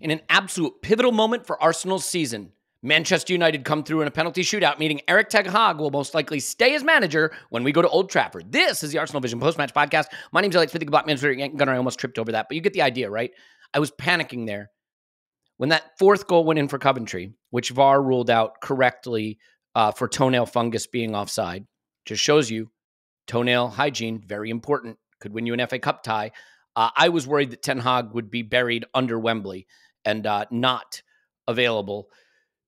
in an absolute pivotal moment for Arsenal's season. Manchester United come through in a penalty shootout, meaning Erik Ten Hag will most likely stay as manager when we go to Old Trafford. This is the Arsenal Vision post-match podcast. My name's Elliot, the Black Manager, Yank Gunner. I almost tripped over that, but you get the idea, right? I was panicking there. When that fourth goal went in for Coventry, which VAR ruled out correctly for toenail fungus being offside, just shows you toenail hygiene, very important. Could win you an FA Cup tie. I was worried that Ten Hag would be buried under Wembley and not available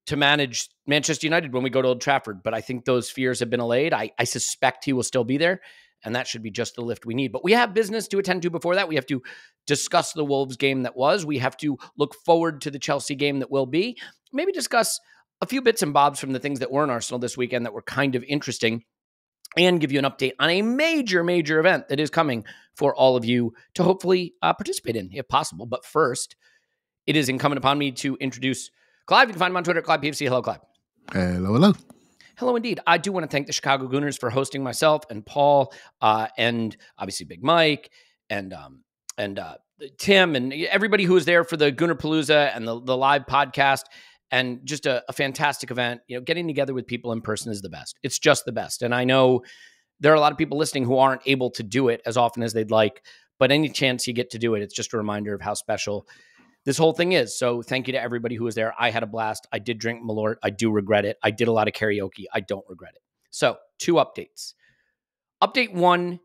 to manage Manchester United when we go to Old Trafford. But I think those fears have been allayed. I suspect he will still be there, and that should be just the lift we need. But we have business to attend to before that. We have to discuss the Wolves game that was. We have to look forward to the Chelsea game that will be. Maybe discuss a few bits and bobs from the things that were in Arsenal this weekend that were kind of interesting, and give you an update on a major, major event that is coming for all of you to hopefully participate in, if possible. But first, it is incumbent upon me to introduce Clive. You can find him on Twitter at ClivePFC. Hello, Clive. Hello, hello. Hello, indeed. I do want to thank the Chicago Gooners for hosting myself and Paul and obviously Big Mike and Tim and everybody who was there for the Goonerpalooza and the live podcast, and just a fantastic event. You know, getting together with people in person is the best. It's just the best. And I know there are a lot of people listening who aren't able to do it as often as they'd like, but any chance you get to do it, it's just a reminder of how special this whole thing is. So thank you to everybody who was there. I had a blast. I did drink Malort. I do regret it. I did a lot of karaoke. I don't regret it. So two updates. Update one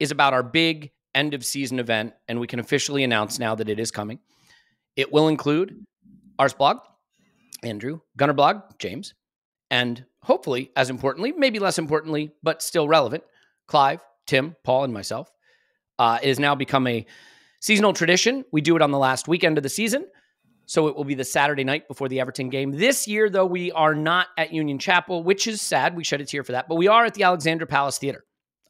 is about our big end of season event. And we can officially announce now that it is coming. It will include Arsblog, Andrew, Gunnerblog, James, and hopefully, as importantly, maybe less importantly, but still relevant, Clive, Tim, Paul, and myself. It has now become a seasonal tradition. We do it on the last weekend of the season, so it will be the Saturday night before the Everton game. This year, though, we are not at Union Chapel, which is sad. We shed a tear for that, but we are at the Alexandra Palace Theater.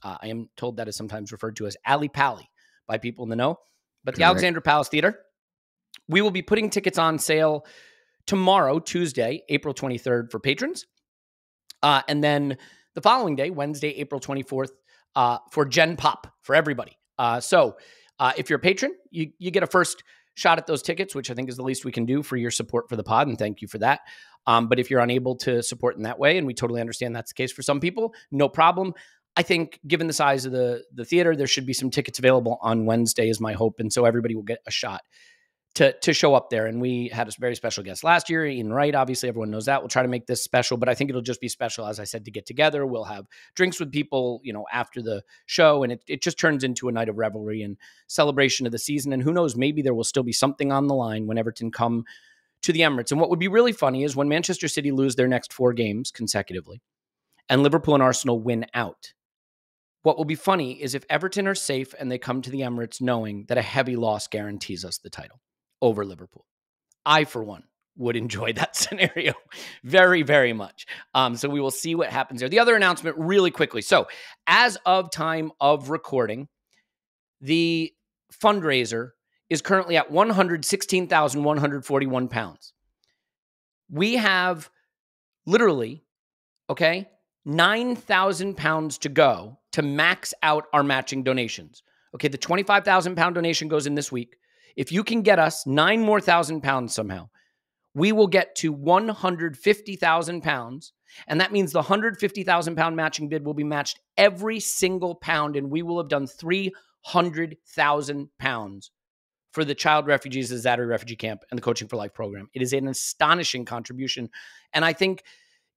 I am told that is sometimes referred to as Alley Pally by people in the know, but the Alexandra Palace Theater. We will be putting tickets on sale tomorrow, Tuesday, April 23rd for patrons, and then the following day, Wednesday, April 24th, for Gen Pop, for everybody. So if you're a patron, you get a first shot at those tickets, which I think is the least we can do for your support for the pod, and thank you for that. But if you're unable to support in that way, and we totally understand that's the case for some people, no problem. I think given the size of the theater, there should be some tickets available on Wednesday is my hope, and so everybody will get a shot to show up there. And we had a very special guest last year, Ian Wright. Obviously, everyone knows that. We'll try to make this special, but I think it'll just be special, as I said, to get together. We'll have drinks with people, you know, after the show, and it just turns into a night of revelry and celebration of the season. And who knows, maybe there will still be something on the line when Everton come to the Emirates. And what would be really funny is when Manchester City lose their next four games consecutively and Liverpool and Arsenal win out. What will be funny is if Everton are safe and they come to the Emirates knowing that a heavy loss guarantees us the title over Liverpool. I, for one, would enjoy that scenario very, very much. So we will see what happens there. The other announcement really quickly. So as of time of recording, the fundraiser is currently at £116,141. We have literally, okay, £9,000 to go to max out our matching donations. Okay, the £25,000 donation goes in this week. If you can get us £9,000 somehow, we will get to £150,000. And that means the £150,000 matching bid will be matched every single pound. And we will have done £300,000 for the child refugees at the Zadari Refugee Camp and the Coaching for Life program. It is an astonishing contribution. And I think,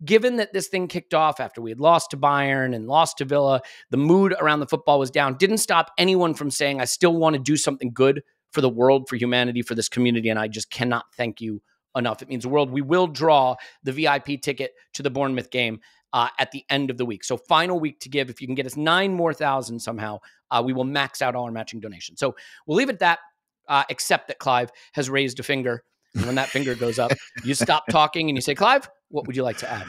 given that this thing kicked off after we had lost to Bayern and lost to Villa, the mood around the football was down. Didn't stop anyone from saying, I still want to do something good for the world, for humanity, for this community, and I just cannot thank you enough. It means the world. We will draw the VIP ticket to the Bournemouth game at the end of the week. So final week to give. If you can get us $9,000 somehow, we will max out all our matching donations. So we'll leave it at that, except that Clive has raised a finger. And when that finger goes up, you stop talking and you say, Clive, what would you like to add?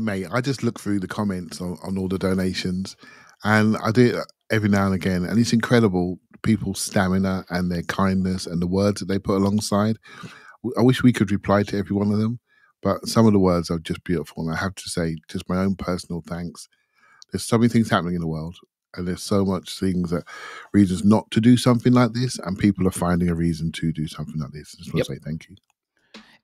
Mate, I just look through the comments on all the donations, and I do it every now and again, and it's incredible. People's stamina and their kindness and the words that they put alongside. I wish we could reply to every one of them, but some of the words are just beautiful. And I have to say, just my own personal thanks. There's so many things happening in the world, and there's so much things that reasons not to do something like this, and people are finding a reason to do something like this. I just want to say thank you.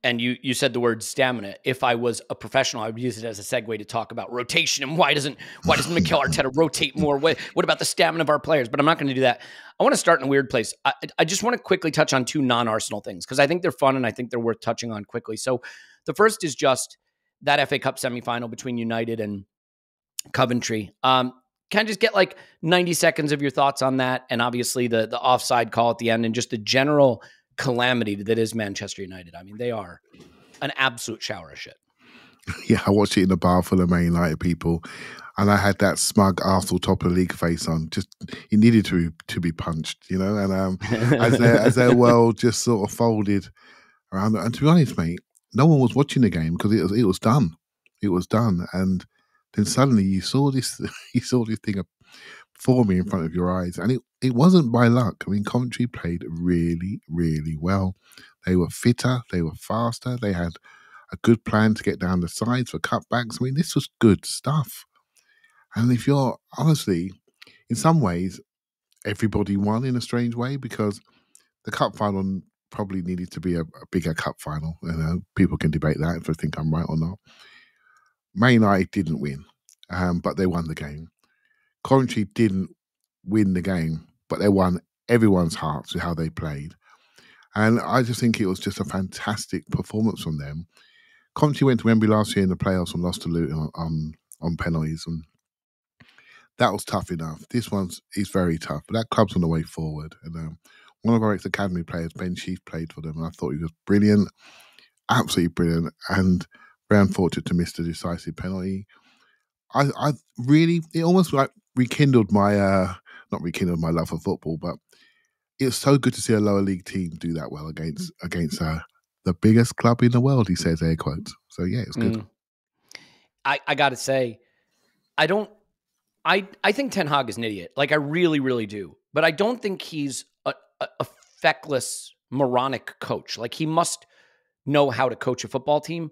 And you said the word stamina. If I was a professional, I would use it as a segue to talk about rotation and why doesn't Mikel Arteta rotate more? What about the stamina of our players? But I'm not going to do that. I want to start in a weird place. I just want to quickly touch on two non-Arsenal things because I think they're fun and I think they're worth touching on quickly. So the first is just that FA Cup semifinal between United and Coventry. Can I just get like 90 seconds of your thoughts on that? And obviously the offside call at the end and just the general calamity that is Manchester United. I mean, they are an absolute shower of shit. Yeah, I watched it in the bar full of Man United people, and I had that smug Arsenal top of the league face on. Just you needed to be punched, you know. And as their world just sort of folded around. And to be honest, mate, no one was watching the game because it was done. It was done, and then suddenly you saw this thing forming in front of your eyes, and it wasn't by luck. I mean, Coventry played really, really well. They were fitter, they were faster, they had a good plan to get down the sides for cutbacks. I mean, this was good stuff. And if you're, honestly, in some ways, everybody won in a strange way because the cup final probably needed to be a bigger cup final. You know, people can debate that if I think I'm right or not. Man United didn't win, but they won the game. Coventry didn't win the game, but they won everyone's hearts with how they played. And I just think it was just a fantastic performance from them. Coventry went to Wembley last year in the playoffs and lost to Luton on penalties. And that was tough enough. This is very tough, but that club's on the way forward. And one of our ex-academy players, Ben Sheaf, played for them, and I thought he was brilliant, absolutely brilliant, and very unfortunate to miss the decisive penalty. I really, it almost like rekindled my, not rekindled my love for football, but it's so good to see a lower league team do that well against the biggest club in the world, he says, air quotes. So yeah, it's good. I got to say, I think Ten Hag is an idiot. Like I really, really do. But I don't think he's a feckless, moronic coach. Like he must know how to coach a football team.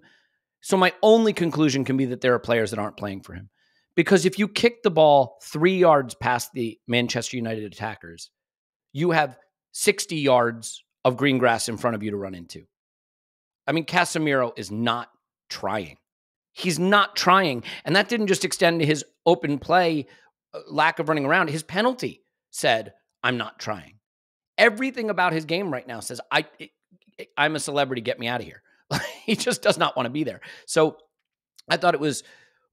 So my only conclusion can be that there are players that aren't playing for him. Because if you kick the ball 3 yards past the Manchester United attackers, you have 60 yards of green grass in front of you to run into. I mean, Casemiro is not trying. He's not trying. And that didn't just extend to his open play, lack of running around. His penalty said, I'm not trying. Everything about his game right now says, I'm a celebrity, get me out of here. He just does not want to be there. So I thought it was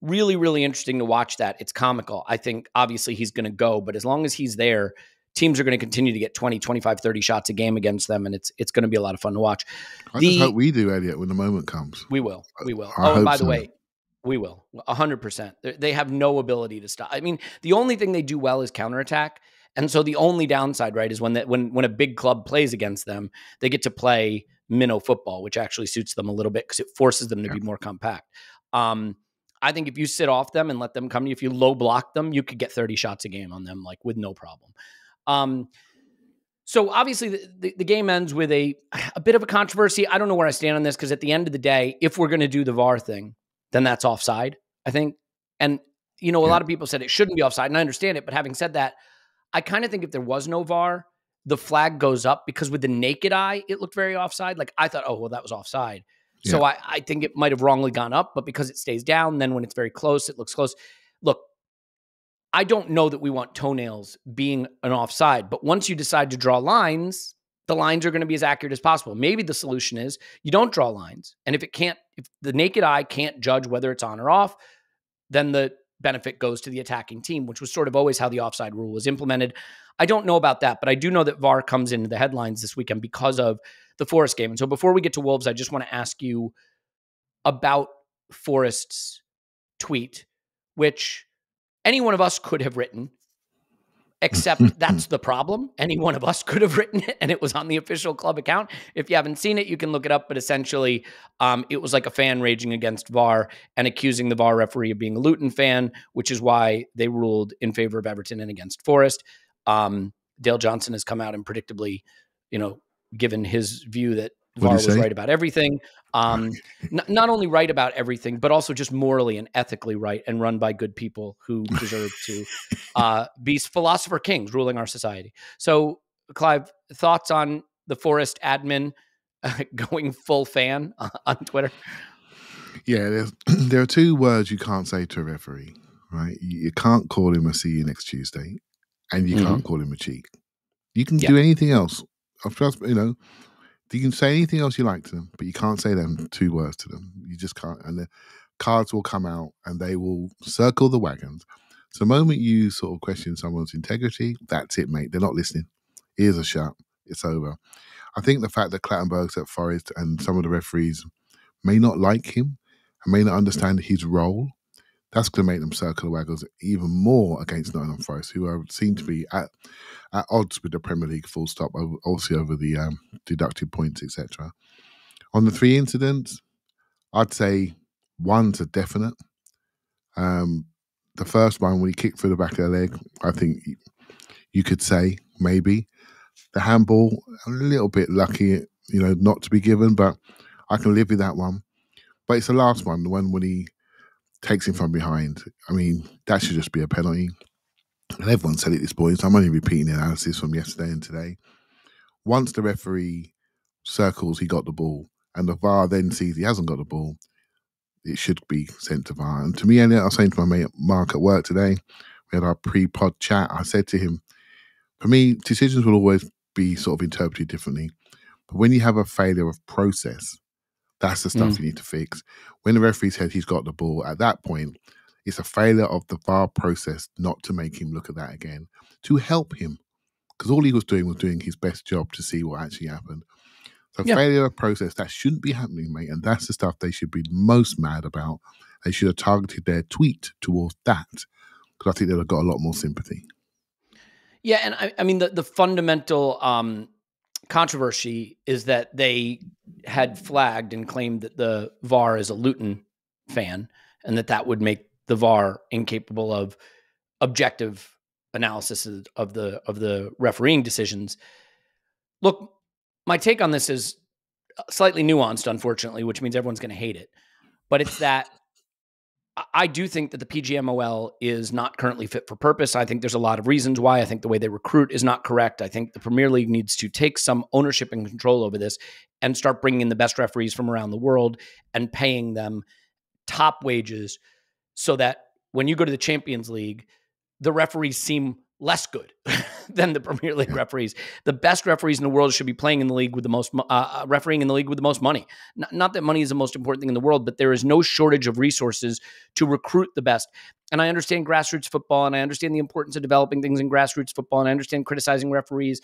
really, really interesting to watch that. It's comical. I think obviously he's going to go, but as long as he's there, teams are going to continue to get 20, 25, 30 shots a game against them. And it's going to be a lot of fun to watch. I just hope we do, Elliot, when the moment comes. We will. We will. I and by so. The way, we will. 100%. They have no ability to stop. I mean, the only thing they do well is counterattack. And so the only downside, right, is when a big club plays against them, they get to play minnow football, which actually suits them a little bit because it forces them to be more compact. I think if you sit off them and let them come to you, if you low block them, you could get 30 shots a game on them, like with no problem. So obviously the game ends with a bit of a controversy. I don't know where I stand on this because at the end of the day, if we're going to do the VAR thing, then that's offside, I think. And, you know, a lot of people said it shouldn't be offside, and I understand it. But having said that, I kind of think if there was no VAR, the flag goes up because with the naked eye, it looked very offside. Like I thought, oh, well, that was offside. Yeah. So I think it might've wrongly gone up, but because it stays down, then when it's very close, it looks close. Look, I don't know that we want toenails being an offside, but once you decide to draw lines, the lines are going to be as accurate as possible. Maybe the solution is you don't draw lines. And if the naked eye can't judge whether it's on or off, then the benefit goes to the attacking team, which was sort of always how the offside rule was implemented. I don't know about that, but I do know that VAR comes into the headlines this weekend because of the Forest game. And so before we get to Wolves, I just want to ask you about Forest's tweet, which any one of us could have written, except that's the problem. Any one of us could have written it, and it was on the official club account. If you haven't seen it, you can look it up. But essentially, it was like a fan raging against VAR and accusing the VAR referee of being a Luton fan, which is why they ruled in favor of Everton and against Forest. Dale Johnson has come out and predictably, you know, given his view that VAR was right about everything. Not only right about everything, but also just morally and ethically right, and run by good people who deserve to be philosopher kings ruling our society. So, Clive, thoughts on the Forest admin going full fan on Twitter? Yeah, there are two words you can't say to a referee, right? You can't call him a "see you next Tuesday," and you can't call him a cheat. You can do anything else. You know, you can say anything else you like to them, but you can't say them two words to them. You just can't. And the cards will come out and they will circle the wagons. So the moment you sort of question someone's integrity, that's it, mate. They're not listening. Ears are shut. It's over. I think the fact that Clattenburg's at Forest and some of the referees may not like him and may not understand his role, that's going to make them circle the wagons even more against Nottingham Forest, who are seen to be at odds with the Premier League, full stop, obviously over the deducted points, etc. On the three incidents, I'd say one's a definite. The first one, when he kicked through the back of the leg, I think you could say maybe. The handball, a little bit lucky, you know, not to be given, but I can live with that one. But it's the last one, the one when he takes him from behind. I mean, that should just be a penalty. And everyone said it this morning, so I'm only repeating the analysis from yesterday and today. Once the referee circles he got the ball and the VAR then sees he hasn't got the ball, it should be sent to VAR. And to me, Elliot, I was saying to my mate Mark at work today, we had our pre-pod chat, I said to him, for me, decisions will always be sort of interpreted differently. But when you have a failure of process, that's the stuff you need to fix. When the referee said he's got the ball, at that point, it's a failure of the VAR process not to make him look at that again, to help him. Because all he was doing his best job to see what actually happened. So failure of process, that shouldn't be happening, mate. And that's the stuff they should be most mad about. They should have targeted their tweet towards that, because I think they'd have got a lot more sympathy. Yeah, and I mean, the fundamental controversy is that they had flagged and claimed that the VAR is a Luton fan, and that would make the VAR incapable of objective analysis of the refereeing decisions. Look, my take on this is slightly nuanced, unfortunately, which means everyone's going to hate it. But it's that I do think that the PGMOL is not currently fit for purpose. I think there's a lot of reasons why. I think the way they recruit is not correct. I think the Premier League needs to take some ownership and control over this and start bringing in the best referees from around the world and paying them top wages so that when you go to the Champions League, the referees seem less good than the Premier League referees. The best referees in the world should be playing in the league with the most, refereeing in the league with the most money. Not that money is the most important thing in the world, but there is no shortage of resources to recruit the best. And I understand grassroots football, and I understand the importance of developing things in grassroots football, and I understand criticizing referees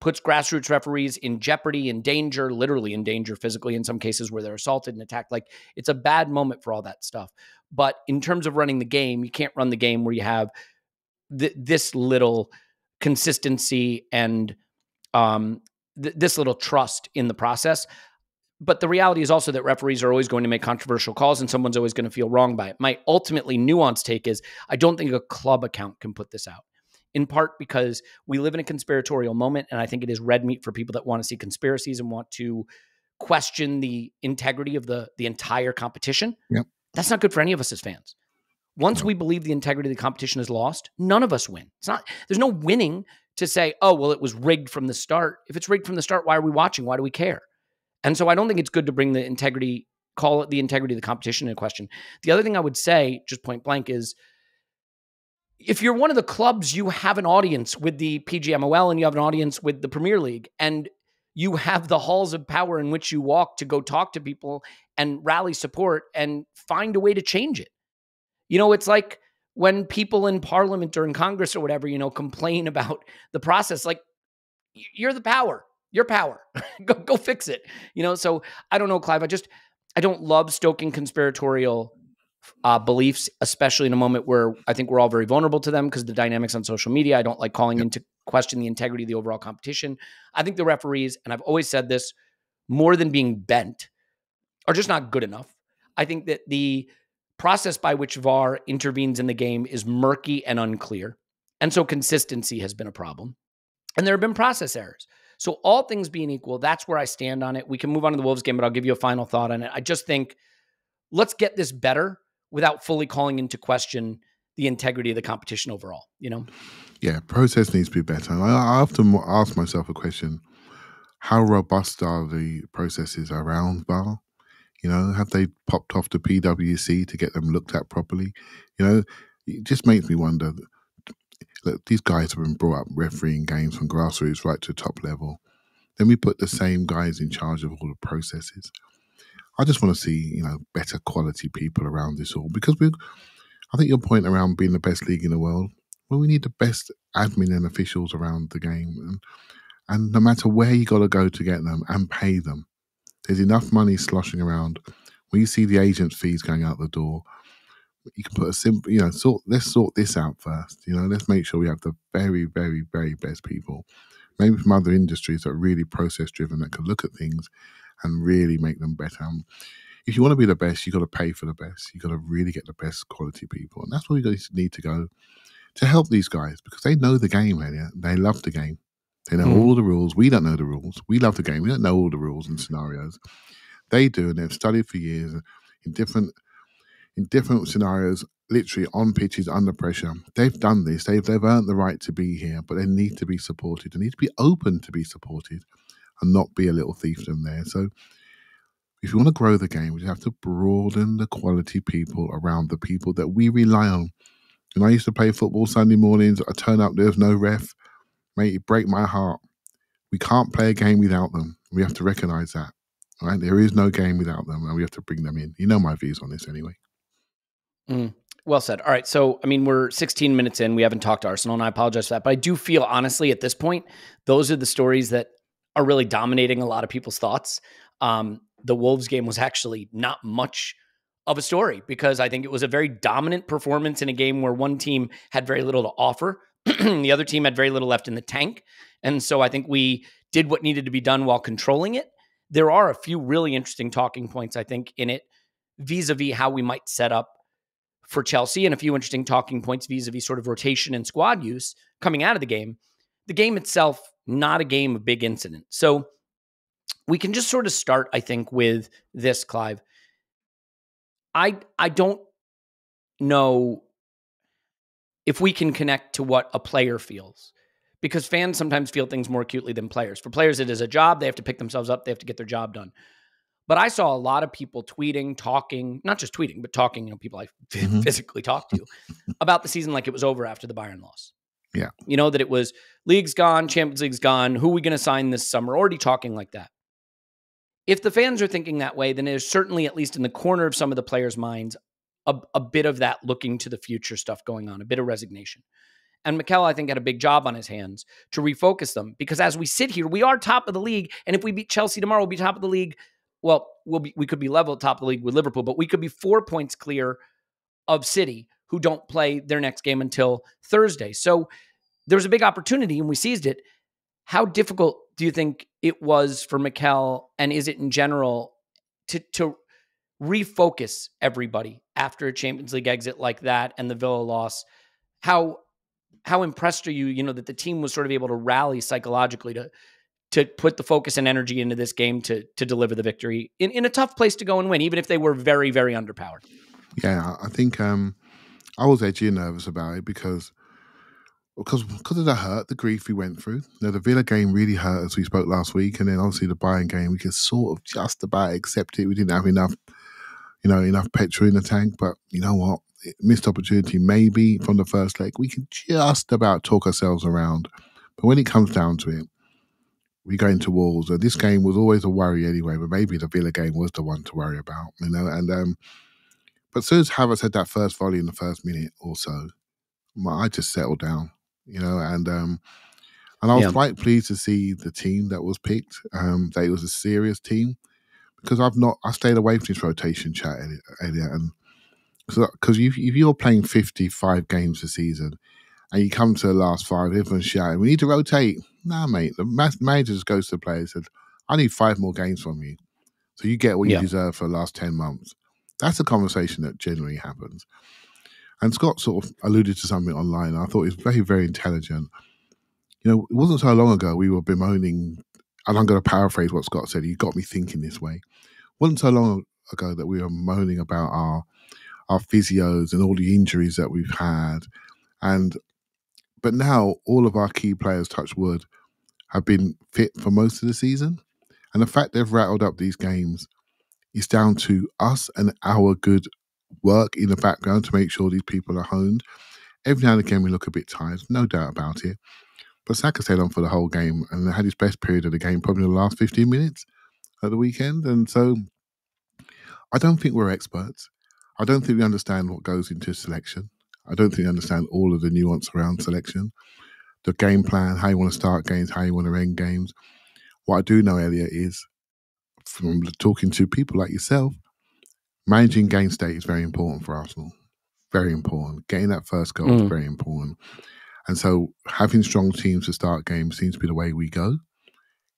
puts grassroots referees in jeopardy, in danger, literally in danger physically in some cases where they're assaulted and attacked. Like, it's a bad moment for all that stuff. But in terms of running the game, you can't run the game where you have this little consistency and this little trust in the process. But the reality is also that referees are always going to make controversial calls, and someone's always going to feel wrong by it. My ultimately nuanced take is I don't think a club account can put this out, in part because we live in a conspiratorial moment, and I think it is red meat for people that want to see conspiracies and want to question the integrity of the entire competition. Yep. That's not good for any of us as fans. Once we believe the integrity of the competition is lost, none of us win. It's not. There's no winning to say, oh, well, it was rigged from the start. If it's rigged from the start, why are we watching? Why do we care? And so I don't think it's good to bring the integrity, call it the integrity of the competition into question. The other thing I would say, just point blank, is if you're one of the clubs, you have an audience with the PGMOL and you have an audience with the Premier League, and you have the halls of power in which you walk to go talk to people and rally support and find a way to change it. You know, it's like when people in Parliament or in Congress or whatever, you know, complain about the process, like, you're the power, your power, go fix it. You know, so I don't know, Clive, I don't love stoking conspiratorial beliefs, especially in a moment where I think we're all very vulnerable to them because of the dynamics on social media. I don't like calling into question the integrity of the overall competition. I think the referees, and I've always said this, more than being bent, are just not good enough. I think that the process by which VAR intervenes in the game is murky and unclear. And so consistency has been a problem. And there have been process errors. So all things being equal, that's where I stand on it. We can move on to the Wolves game, but I'll give you a final thought on it. I just think let's get this better without fully calling into question the integrity of the competition overall, you know? Yeah, process needs to be better. I often ask myself a question, how robust are the processes around VAR? You know, have they popped off to PwC to get them looked at properly? You know, it just makes me wonder. Look, these guys have been brought up refereeing games from grassroots right to top level. Then we put the same guys in charge of all the processes. I just want to see, you know, better quality people around this all, because we, I think your point around being the best league in the world, well, we need the best admin and officials around the game. And no matter where you got to go to get them and pay them, there's enough money sloshing around. When you see the agent's fees going out the door, you can put a simple, you know, let's sort this out first. You know, let's make sure we have the very, very, very best people, maybe from other industries that are really process driven, that can look at things and really make them better. If you want to be the best, you've got to pay for the best. You've got to really get the best quality people. And that's where we need to go to help these guys, because they know the game, Elliot. They love the game. They know all the rules. We don't know the rules. We love the game. We don't know all the rules and scenarios. They do, and they've studied for years in different scenarios, literally on pitches, under pressure. They've done this. They've earned the right to be here, but they need to be supported. They need to be open to be supported and not be a little fiefdom there. So if you want to grow the game, we have to broaden the quality people around the people that we rely on. And I used to play football Sunday mornings. I turn up, there's no ref. Mate, it break my heart. We can't play a game without them. We have to recognise that. Right? There is no game without them, and we have to bring them in. You know my views on this anyway. Well said. All right. So, I mean, we're 16 minutes in. We haven't talked to Arsenal, and I apologize for that. But I do feel, honestly, at this point, those are the stories that are really dominating a lot of people's thoughts. The Wolves game was actually not much of a story, because I think it was a very dominant performance in a game where one team had very little to offer. The other team had very little left in the tank. And so I think we did what needed to be done while controlling it. There are a few really interesting talking points, I think, in it, vis-a-vis how we might set up for Chelsea, and a few interesting talking points vis-a-vis sort of rotation and squad use coming out of the game. The game itself, not a game of big incident. So we can just sort of start, I think, with this, Clive. I don't know if we can connect to what a player feels, because fans sometimes feel things more acutely than players. For players, it is a job. They have to pick themselves up. They have to get their job done. But I saw a lot of people tweeting, talking, not just tweeting, but talking, you know, people I physically talked to about the season like it was over after the Bayern loss. Yeah. You know, that it was league's gone, Champions League's gone, who are we going to sign this summer? Already talking like that. If the fans are thinking that way, then there's certainly, at least in the corner of some of the players' minds, a bit of that looking to the future stuff going on, a bit of resignation. And Mikel, I think, had a big job on his hands to refocus them, because as we sit here, we are top of the league. And if we beat Chelsea tomorrow, we'll be top of the league. Well, we could be level at top of the league with Liverpool, but we could be 4 points clear of City, who don't play their next game until Thursday. So there's a big opportunity, and we seized it. How difficult do you think it was for Mikel, and is it in general, to refocus everybody after a Champions League exit like that and the Villa loss? How impressed are you, you know, that the team was sort of able to rally psychologically to put the focus and energy into this game to deliver the victory in a tough place to go and win, even if they were very, very underpowered? Yeah, I think I was edgy and nervous about it because of the hurt, the grief we went through. Now, the Villa game really hurt, as we spoke last week, and then obviously the Bayern game, we could sort of just about accept it. We didn't have enough petrol in the tank, but you know what? Missed opportunity maybe from the first leg. We can just about talk ourselves around. But when it comes down to it, we go into Wolves. And this game was always a worry anyway, but maybe the Villa game was the one to worry about, you know. And but as soon as Havertz had that first volley in the first minute or so, I just settled down, you know. And I was quite pleased to see the team that was picked. That it was a serious team, because I stayed away from this rotation chat, Elliot, and because if you're playing 55 games a season and you come to the last five, everyone's shouting, we need to rotate. Nah, mate. The manager just goes to the players and says, I need 5 more games from you, so you get what you deserve for the last 10 months. That's a conversation that generally happens. And Scott sort of alluded to something online. I thought it was very, very intelligent. you know, it wasn't so long ago we were bemoaning, and I'm going to paraphrase what Scott said, you got me thinking this way. Wasn't so long ago that we were moaning about our physios and all the injuries that we've had. But now all of our key players, touch wood, have been fit for most of the season. And the fact they've rattled up these games is down to us and our good work in the background to make sure these people are honed. Every now and again we look a bit tired, no doubt about it. But Saka stayed on for the whole game and had his best period of the game probably in the last 15 minutes at the weekend. And so I don't think we're experts. I don't think we understand what goes into selection. I don't think we understand all of the nuance around selection. The game plan, how you want to start games, how you want to end games. What I do know, Elliot, is from talking to people like yourself, managing game state is very important for Arsenal. Very important. Getting that first goal is very important. And so having strong teams to start games seems to be the way we go.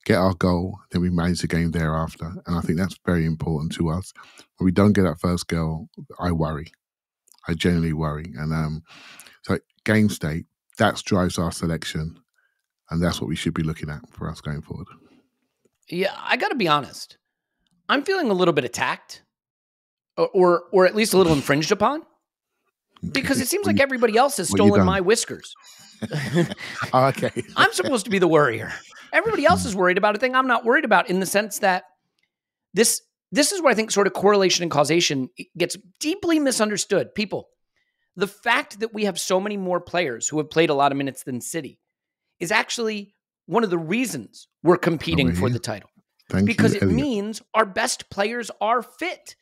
Get our goal, then we manage the game thereafter. And I think that's very important to us. When we don't get that first goal, I worry. I genuinely worry. And so game state, that drives our selection. And that's what we should be looking at for us going forward. Yeah, I got to be honest. I'm feeling a little bit attacked or at least a little infringed upon. Because it seems like everybody else has stolen my whiskers. Okay. I'm supposed to be the worrier. Everybody else is worried about a thing I'm not worried about, in the sense that this is where I think sort of correlation and causation gets deeply misunderstood. People, the fact that we have so many more players who have played a lot of minutes than City is actually one of the reasons we're competing for the title. Because it means our best players are fit.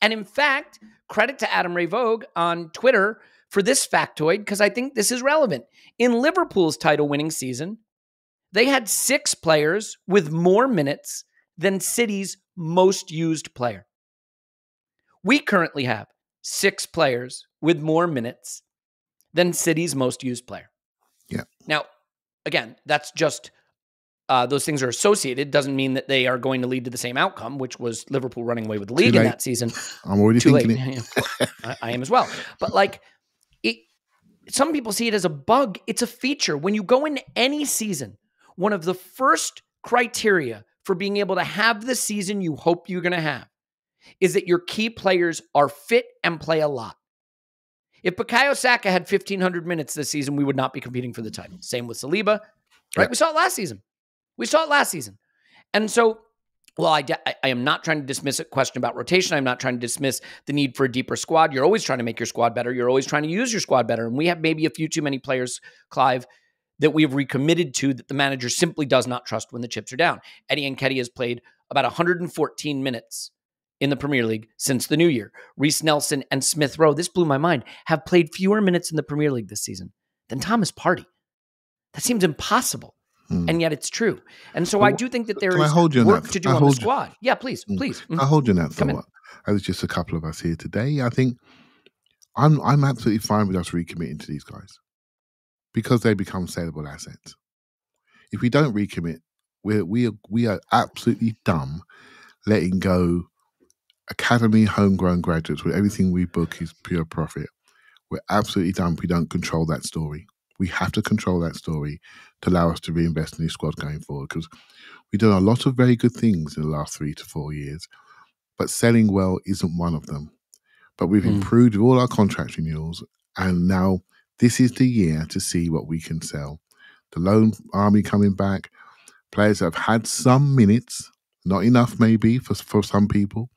And in fact, credit to Adam Ray Vogue on Twitter for this factoid, because I think this is relevant. In Liverpool's title-winning season, they had 6 players with more minutes than City's most used player. We currently have 6 players with more minutes than City's most used player. Yeah. Now, again, that's just... those things are associated. Doesn't mean that they are going to lead to the same outcome, which was Liverpool running away with the league in that season. I'm already thinking it. I am as well. But like, some people see it as a bug. It's a feature. When you go into any season, one of the first criteria for being able to have the season you hope you're going to have is that your key players are fit and play a lot. If Bukayo Saka had 1,500 minutes this season, we would not be competing for the title. Same with Saliba. Right? We saw it last season. We saw it last season. And so, well, I am not trying to dismiss a question about rotation. I'm not trying to dismiss the need for a deeper squad. You're always trying to make your squad better. You're always trying to use your squad better. And we have maybe a few too many players, Clive, that we have recommitted to that the manager simply does not trust when the chips are down. Eddie Nketiah has played about 114 minutes in the Premier League since the new year. Reece Nelson and Smith Rowe, this blew my mind, have played fewer minutes in the Premier League this season than Thomas Partey. That seems impossible. And yet it's true. And so I do think that there is work to do on the squad. Yeah, please, please. I hold you on that thought. There's just a couple of us here today. I think I'm absolutely fine with us recommitting to these guys because they become saleable assets. If we don't recommit, we are absolutely dumb letting go academy homegrown graduates where everything we book is pure profit. We're absolutely dumb if we don't control that story. We have to control that story to allow us to reinvest in this squad going forward, because we've done a lot of very good things in the last 3 to 4 years, but selling well isn't one of them. But we've improved with all our contract renewals, and now this is the year to see what we can sell. The loan army coming back, players that have had some minutes, not enough maybe for some people,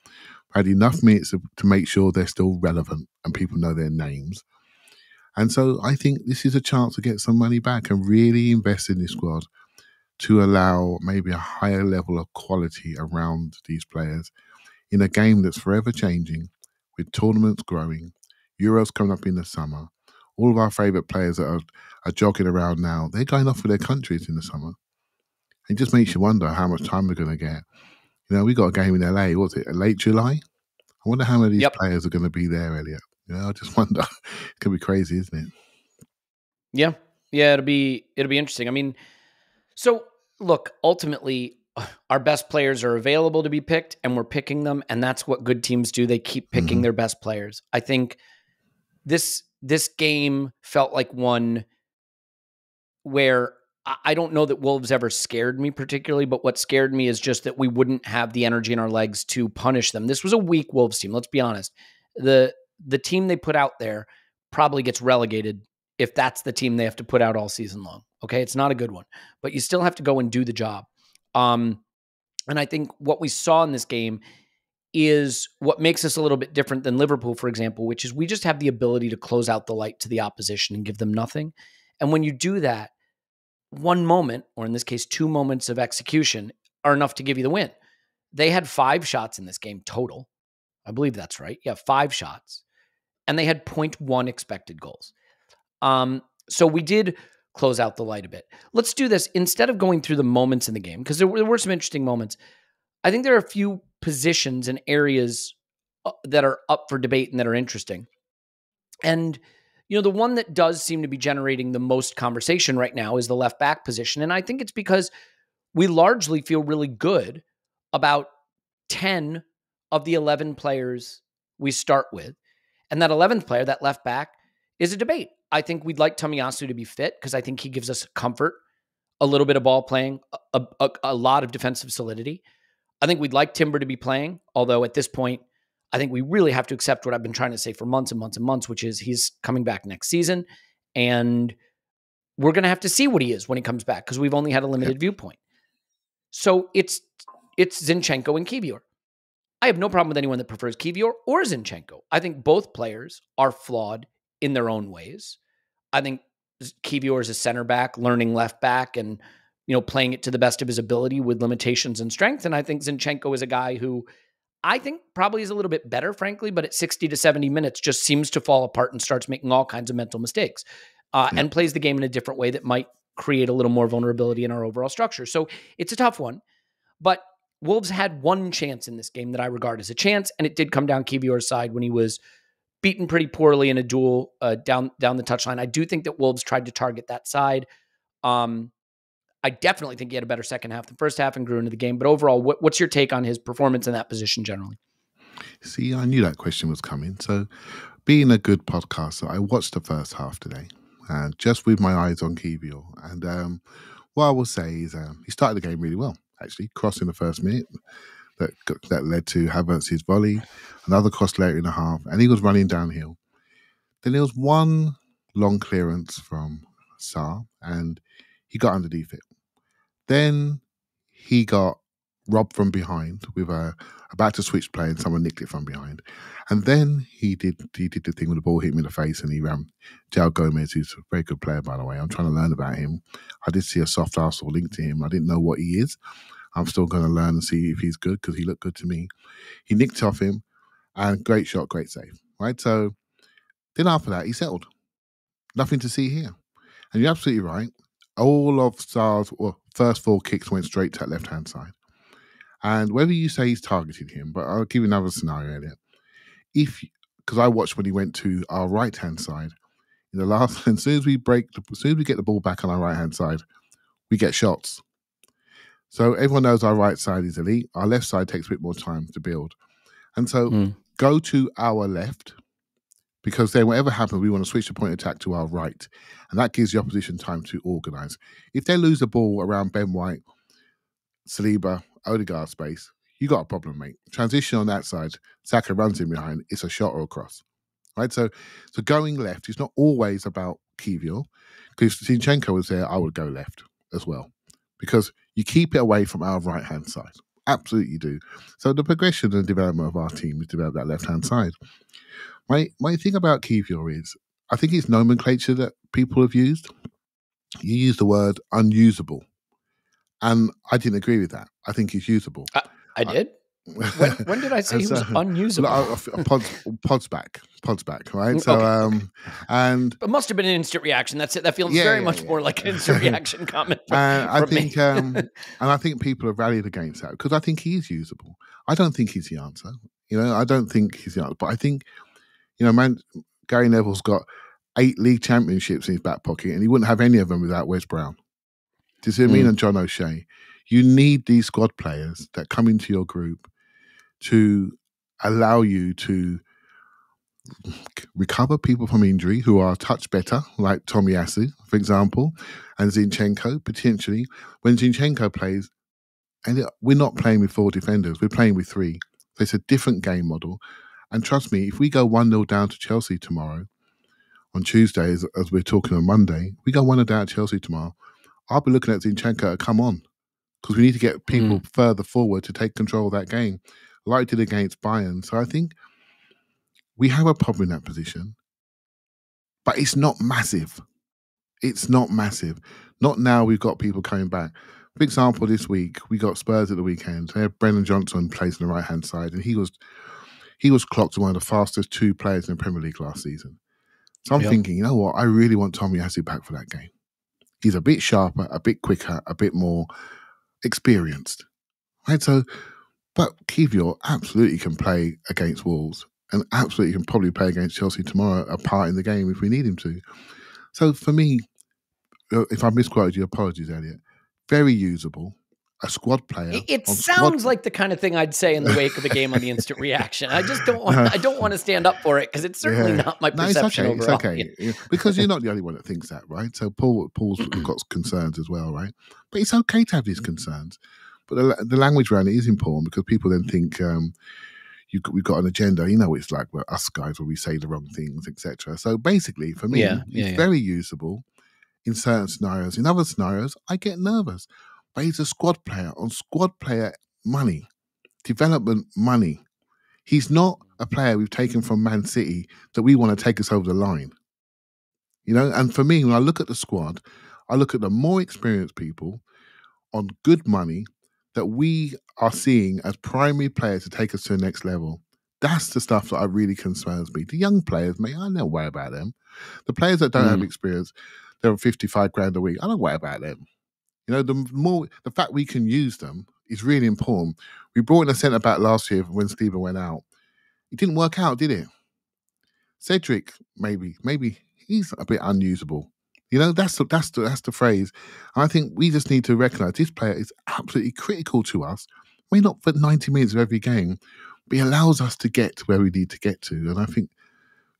had enough minutes to make sure they're still relevant and people know their names. And so I think this is a chance to get some money back and really invest in this squad to allow maybe a higher level of quality around these players in a game that's forever changing, with tournaments growing, Euros coming up in the summer. All of our favourite players that are jogging around now, they're going off for their countries in the summer. It just makes you wonder how much time we're going to get. You know, we got a game in LA, what's it, late July? I wonder how many of these players are going to be there, Elliot. You know, I just wonder. It could be crazy, isn't it? Yeah. Yeah, it'll be interesting. I mean, so look, ultimately our best players are available to be picked and we're picking them, and that's what good teams do. They keep picking their best players. I think this game felt like one where I don't know that Wolves ever scared me particularly, but what scared me is just that we wouldn't have the energy in our legs to punish them. This was a weak Wolves team. Let's be honest. The team they put out there probably gets relegated if that's the team they have to put out all season long. Okay. It's not a good one, but you still have to go and do the job. And I think what we saw in this game is what makes us a little bit different than Liverpool, for example, which is we just have the ability to close out the light to the opposition and give them nothing. And when you do that, one moment, or in this case, 2 moments of execution are enough to give you the win. They had 5 shots in this game total. I believe that's right. Yeah, 5 shots. And they had 0.1 expected goals. So we did close out the light a bit. Let's do this. Instead of going through the moments in the game, because there were some interesting moments, I think there are a few positions and areas that are up for debate and that are interesting. And, you know, the one that does seem to be generating the most conversation right now is the left back position. And I think it's because we largely feel really good about 10 of the 11 players we start with. And that 11th player, that left back, is a debate. I think we'd like Tomiyasu to be fit because I think he gives us comfort, a little bit of ball playing, a lot of defensive solidity. I think we'd like Timber to be playing, although at this point, I think we really have to accept what I've been trying to say for months and months and months, which is he's coming back next season, and we're going to have to see what he is when he comes back because we've only had a limited viewpoint. So it's Zinchenko and Kiwior. I have no problem with anyone that prefers Kiwior or Zinchenko. I think both players are flawed in their own ways. I think Kiwior is a center back, learning left back, and playing it to the best of his ability with limitations and strength. And I think Zinchenko is a guy who I think probably is a little bit better, frankly, but at 60 to 70 minutes just seems to fall apart and starts making all kinds of mental mistakes and plays the game in a different way that might create a little more vulnerability in our overall structure. So it's a tough one, but Wolves had one chance in this game that I regard as a chance, and it did come down Kiwior's side when he was beaten pretty poorly in a duel down the touchline. I do think that Wolves tried to target that side. I definitely think he had a better second half than first half and grew into the game. But overall, what's your take on his performance in that position generally? See, I knew that question was coming. So being a good podcaster, I watched the first half today and just with my eyes on Kiwior. And what I will say is he started the game really well, actually, crossing the first minute. That led to Havertz's volley, another cross later in the half, and he was running downhill. Then there was one long clearance from Sarr, and he got underneath it. Then he got robbed from behind with a about to switch play, and someone nicked it from behind. And then he did the thing with the ball hit him in the face, and he ran João Gomes, who's a very good player, by the way. I'm trying to learn about him. I did see a soft Arsenal link to him. I didn't know what he is. I'm still going to learn and see if he's good because he looked good to me. He nicked off him, and great shot, great save, right? So then after that, he settled. Nothing to see here. And you're absolutely right. All of Sarr's first 4 kicks went straight to that left-hand side. And whether you say he's targeting him, but I'll give you another scenario, Elliot. Because I watched when he went to our right-hand side. In the last, and as soon as we get the ball back on our right-hand side, we get shots. So everyone knows our right side is elite. Our left side takes a bit more time to build. And so go to our left, because then whatever happens, we want to switch the point of attack to our right. And that gives the opposition time to organise. If they lose the ball around Ben White, Saliba, Odegaard space, you got a problem, mate. Transition on that side, Saka runs in behind, it's a shot or a cross. Right? So going left is not always about Kiwior. Because if Zinchenko was there, I would go left as well. Because you keep it away from our right-hand side. Absolutely you do. So the progression and development of our team is develop that left-hand side. My thing about Kiwior is, I think it's nomenclature that people have used. You use the word unusable. And I didn't agree with that. I think he's usable. I did? When did I say he was unusable? Pods back, right? So, okay. And it must have been an instant reaction. That's it. That feels very much more like an instant reaction comment. And I think people have rallied against that because I think he is usable. I don't think he's the answer. I don't think he's the answer. But I think, Gary Neville's got 8 league championships in his back pocket, and he wouldn't have any of them without Wes Brown. Do you see what I mean? And John O'Shea. You need these squad players that come into your group to allow you to recover people from injury who are a touch better, like Tomiyasu, for example, and Zinchenko, potentially. When Zinchenko plays, and we're not playing with four defenders, we're playing with three. So it's a different game model. And trust me, if we go 1-0 down to Chelsea tomorrow, on Tuesday, as we're talking on Monday, we go 1-0 down to Chelsea tomorrow, I'll be looking at Zinchenko, come on, because we need to get people further forward to take control of that game, like did against Bayern. So I think we have a problem in that position, but it's not massive. It's not massive. Not now we've got people coming back. For example, this week, we got Spurs at the weekend. They had Brennan Johnson plays on the right-hand side, and he was clocked one of the fastest two players in the Premier League last season. So I'm thinking, you know what? I really want Tomiyasu back for that game. He's a bit sharper, a bit quicker, a bit more experienced. Right? So, but Kiwior absolutely can play against Wolves and absolutely can probably play against Chelsea tomorrow, a part in the game if we need him to. So for me, if I misquoted you, apologies, Elliot. Very usable. A squad player. It sounds like the kind of thing I'd say in the wake of a game on the instant reaction. I just don't want. I don't want to stand up for it because it's certainly not my perception overall. It's okay. Yeah. Because you're not the only one that thinks that, right? So Paul's got concerns as well, right? But it's okay to have these concerns. But the language around it is important because people then think we've got an agenda. You know, what it's like we're us guys where we say the wrong things, etc. So basically, for me, it's very usable in certain scenarios. In other scenarios, I get nervous. But he's a squad player on squad player money, development money. He's not a player we've taken from Man City that we want to take us over the line. You know, and for me, when I look at the squad, I look at the more experienced people on good money that we are seeing as primary players to take us to the next level. That's the stuff that really concerns me. The young players, mate, I don't worry about them. The players that don't have experience, they're on 55 grand a week. I don't worry about them. You know, the fact we can use them is really important. We brought in a centre-back last year when Saliba went out. It didn't work out, did it? Cedric, maybe he's a bit unusable. You know, that's the phrase. I think we just need to recognise this player is absolutely critical to us. Maybe not for 90 minutes of every game, but he allows us to get to where we need to get to. And I think,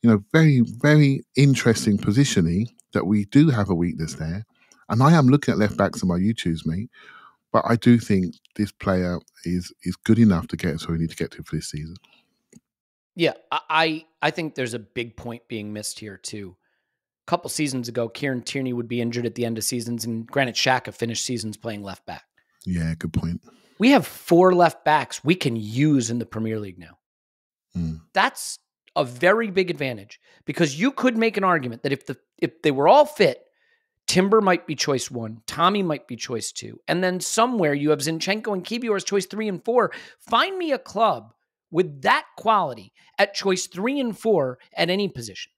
you know, very, very interesting positioning that we do have a weakness there. And I am looking at left-backs on my YouTubes, mate. But I do think this player is good enough to get us where we need to get to for this season. Yeah, I think there's a big point being missed here, too. A couple seasons ago, Kieran Tierney would be injured at the end of seasons, and Granit Xhaka finished seasons playing left-back. Yeah, good point. We have four left-backs we can use in the Premier League now. That's a very big advantage, because you could make an argument that if they were all fit, Timber might be choice one. Tommy might be choice two. And then somewhere you have Zinchenko and Kiwior as choice 3 and 4. Find me a club with that quality at choice 3 and 4 at any position.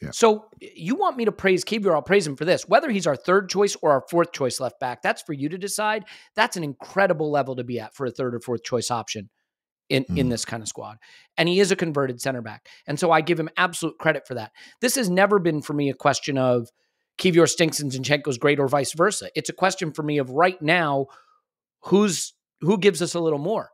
Yeah. So you want me to praise Kiwior, I'll praise him for this. Whether he's our third choice or our fourth choice left back, that's for you to decide. That's an incredible level to be at for a third or fourth choice option in this kind of squad. And he is a converted center back. And so I give him absolute credit for that. This has never been for me a question of Kiwior stinks and Zinchenko's great or vice versa. It's a question for me of right now, who gives us a little more?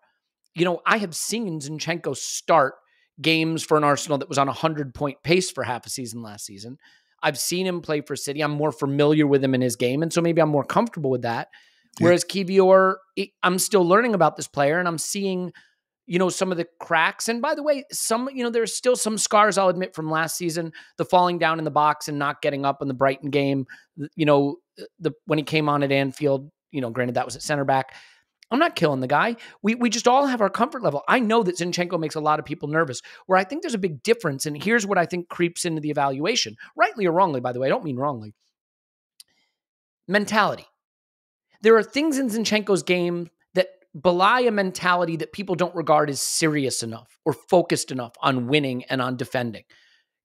You know, I have seen Zinchenko start games for an Arsenal that was on a 100-point pace for half a season last season. I've seen him play for City. I'm more familiar with him in his game, and so maybe I'm more comfortable with that. Yeah. Whereas Kiwior, I'm still learning about this player, and I'm seeing, you know, some of the cracks. And by the way, there's still some scars, I'll admit, from last season, the falling down in the box and not getting up in the Brighton game. You know, when he came on at Anfield, you know, granted that was at center back. I'm not killing the guy. We just all have our comfort level. I know that Zinchenko makes a lot of people nervous, where I think there's a big difference. And here's what I think creeps into the evaluation, rightly or wrongly, by the way, I don't mean wrongly. Mentality. There are things in Zinchenko's game belie a mentality that people don't regard as serious enough or focused enough on winning and on defending.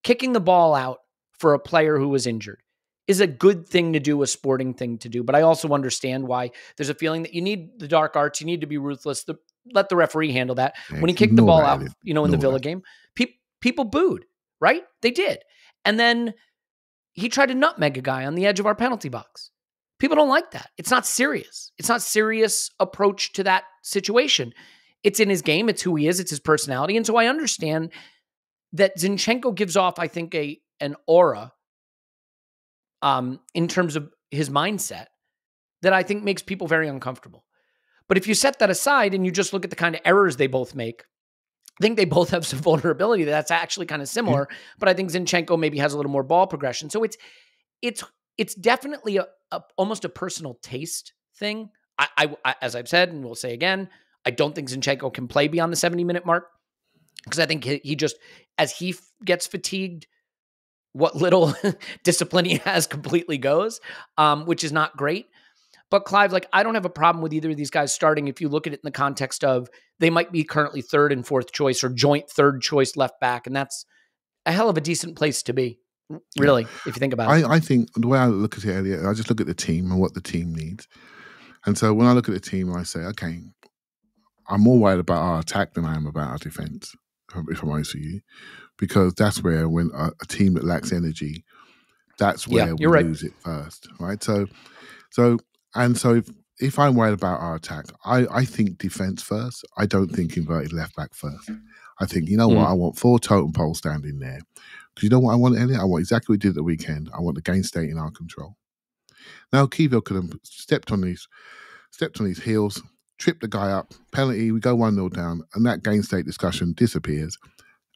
Kicking the ball out for a player who was injured is a good thing to do, a sporting thing to do, but I also understand why there's a feeling that you need the dark arts, you need to be ruthless, let the referee handle that. Yeah, when he kicked the ball out, you know, in the Villa game, people booed, right? They did. And then he tried to nutmeg a guy on the edge of our penalty box. People don't like that. It's not serious. It's not serious approach to that situation. It's in his game. It's who he is. It's his personality. And so I understand that Zinchenko gives off, I think, an aura in terms of his mindset that I think makes people very uncomfortable. But if you set that aside and you just look at the kind of errors they both make, I think they both have some vulnerability that's actually kind of similar, but I think Zinchenko maybe has a little more ball progression. So it's definitely almost a personal taste thing. I, as I've said, and will say again, I don't think Zinchenko can play beyond the 70-minute mark because I think he just, as he gets fatigued, what little discipline he has completely goes, which is not great. But Clive, like, I don't have a problem with either of these guys starting if you look at it in the context of they might be currently third and fourth choice or joint third choice left back. And that's a hell of a decent place to be, really, if you think about it. I think the way I look at it, Elliot, I just look at the team and what the team needs. And so when I look at the team, I say, okay, I'm more worried about our attack than I am about our defence, if I'm honest with you, because that's where when a team that lacks energy, that's where we lose it first, right? So if I'm worried about our attack, I think defence first. I don't think inverted left back first. I think, you know what, I want four totem poles standing there. Because you know what I want, Elliot? I want exactly what we did at the weekend. I want the game state in our control. Now, Kiwior could have stepped on his heels, tripped the guy up, penalty, we go 1-0 down, and that game state discussion disappears.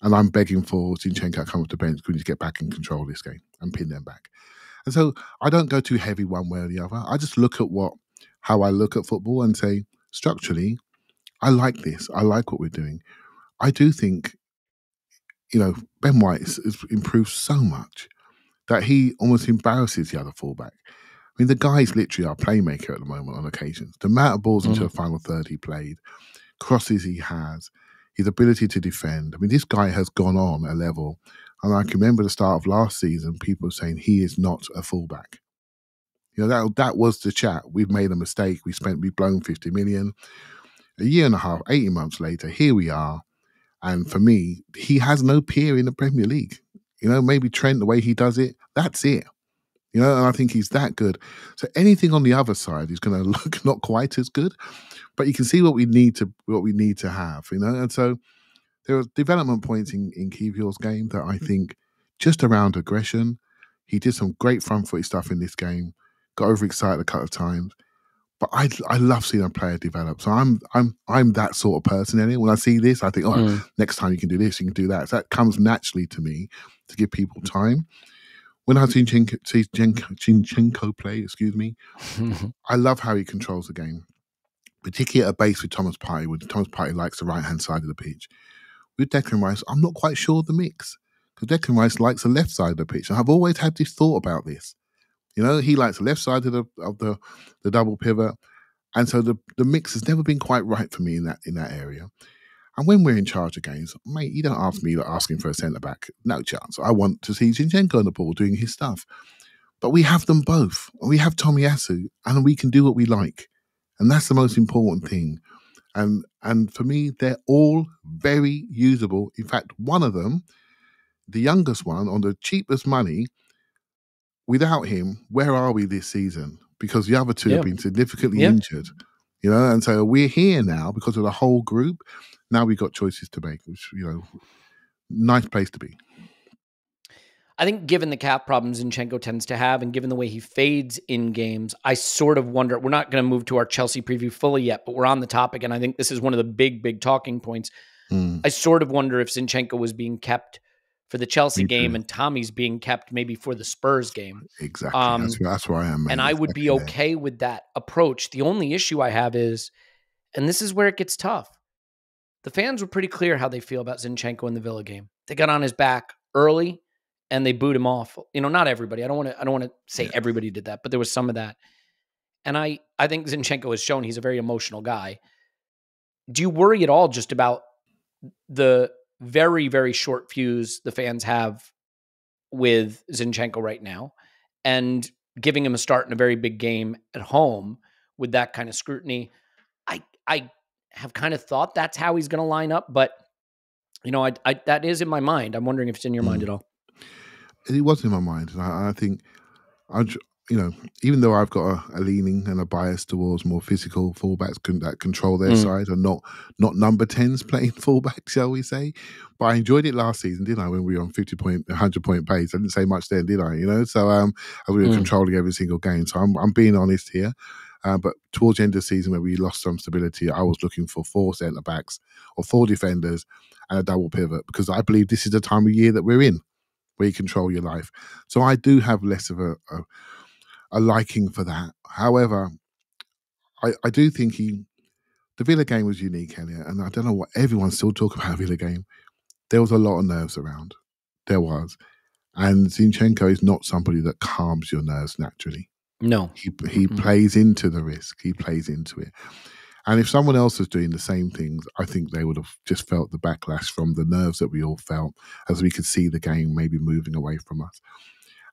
And I'm begging for Zinchenko to come off the bench. We need to get back and control this game and pin them back. And so I don't go too heavy one way or the other. I just look at how I look at football and say, structurally, I like this. I like what we're doing. I do think, you know, Ben White has improved so much that he almost embarrasses the other fullback. I mean, the guy's literally our playmaker at the moment on occasions. The amount of balls into the final third he played, crosses he has, his ability to defend. I mean, this guy has gone on a level. And I can remember the start of last season, people saying he is not a fullback. You know, that was the chat. We've made a mistake. We've blown 50 million. A year and a half, 18 months later, here we are. And for me, he has no peer in the Premier League. You know, maybe Trent, the way he does it, that's it. You know, and I think he's that good. So anything on the other side is going to look not quite as good, but you can see what we need to have, you know. And so there are development points in Kiwior's game that I think just around aggression. He did some great front-footed stuff in this game, got overexcited a couple of times. But I love seeing a player develop. So I'm that sort of person. When I see this, I think, oh, next time you can do this, you can do that. So that comes naturally to me to give people time. When I've seen Zinchenko play, I love how he controls the game, particularly at a base with Thomas Partey, when Thomas Partey likes the right-hand side of the pitch. With Declan Rice, I'm not quite sure of the mix because Declan Rice likes the left side of the pitch. And I've always had this thought about this. You know, he likes the left side of the double pivot. And so the mix has never been quite right for me in that area. And when we're in charge of games, mate, you don't ask me asking for a centre-back. No chance. I want to see Zinchenko on the ball doing his stuff. But we have them both. We have Tomiyasu, and we can do what we like. And that's the most important thing. And for me, they're all very usable. In fact, one of them, the youngest one, on the cheapest money, without him, where are we this season? Because the other two have been significantly injured. You know, and so we're here now because of the whole group. Now we've got choices to make, which, you know, nice place to be. I think given the cap problems Zinchenko tends to have and given the way he fades in games, I sort of wonder, we're not going to move to our Chelsea preview fully yet, but we're on the topic, and I think this is one of the big, big talking points. I sort of wonder if Zinchenko was being kept for the Chelsea game and Tommy's being kept maybe for the Spurs game. Exactly. That's where I am. Man. And I would be okay with that approach. The only issue I have is, and this is where it gets tough, the fans were pretty clear how they feel about Zinchenko in the Villa game. They got on his back early, and they booed him off. You know, not everybody. I don't want to say everybody did that, but there was some of that. And I think Zinchenko has shown he's a very emotional guy. Do you worry at all just about the very, very short fuse the fans have with Zinchenko right now and giving him a start in a very big game at home with that kind of scrutiny? I have kind of thought that's how he's going to line up, but you know, that is in my mind. I'm wondering if it's in your mind at all. It was in my mind. And I think you know, even though I've got a leaning and a bias towards more physical fullbacks that control their sides and not number 10s playing fullback, shall we say. But I enjoyed it last season, didn't I, when we were on 100-point pace. I didn't say much then, did I? You know, so we were controlling every single game. So I'm being honest here. But towards the end of the season where we lost some stability, I was looking for 4 centre-backs or 4 defenders and a double pivot, because I believe this is the time of year that we're in, where you control your life. So I do have less of a liking for that. However, I do think the Villa game was unique, Elliot, and I don't know what everyone's still talking about Villa game. There was a lot of nerves around. There was. And Zinchenko is not somebody that calms your nerves naturally. No. He plays into the risk. He plays into it. And if someone else was doing the same things, I think they would have just felt the backlash from the nerves that we all felt as we could see the game maybe moving away from us.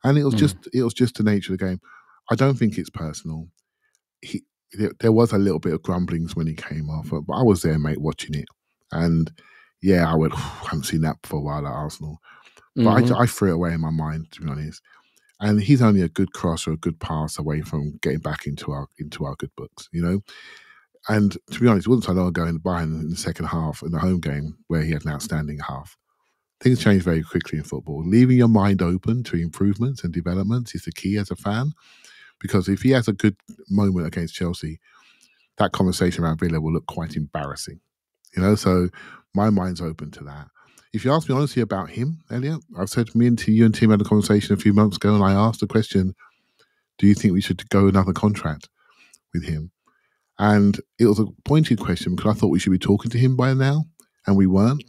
And it was just the nature of the game. I don't think it's personal. There was a little bit of grumblings when he came off, but I was there, mate, watching it. And yeah, I went, I haven't seen that for a while at Arsenal. But I threw it away in my mind, to be honest. And he's only a good cross or a good pass away from getting back into our good books, you know. And to be honest, it wasn't so long ago in Bayern in the second half in the home game where he had an outstanding half. Things change very quickly in football. Leaving your mind open to improvements and developments is the key as a fan, because if he has a good moment against Chelsea, that conversation around Villa will look quite embarrassing, you know. So my mind's open to that. If you ask me honestly about him, Elliot, I've said you and Tim had a conversation a few months ago, and I asked the question, do you think we should go another contract with him? And it was a pointed question because I thought we should be talking to him by now, and we weren't.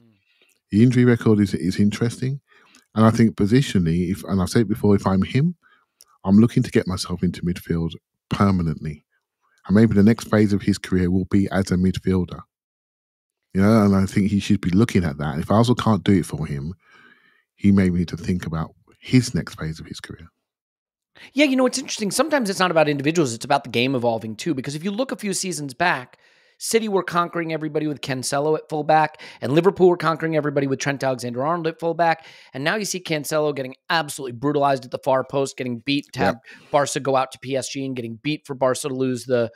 The injury record is interesting. And I think positionally, and I've said it before, if I'm him, I'm looking to get myself into midfield permanently. And maybe the next phase of his career will be as a midfielder. You know, and I think he should be looking at that. If Arsenal can't do it for him, he may need to think about his next phase of his career. Yeah, you know, it's interesting. Sometimes it's not about individuals. It's about the game evolving too. Because if you look a few seasons back, City were conquering everybody with Cancelo at fullback, and Liverpool were conquering everybody with Trent Alexander-Arnold at fullback. And now you see Cancelo getting absolutely brutalized at the far post, getting beat to have Barca go out to PSG and getting beat for Barca to lose the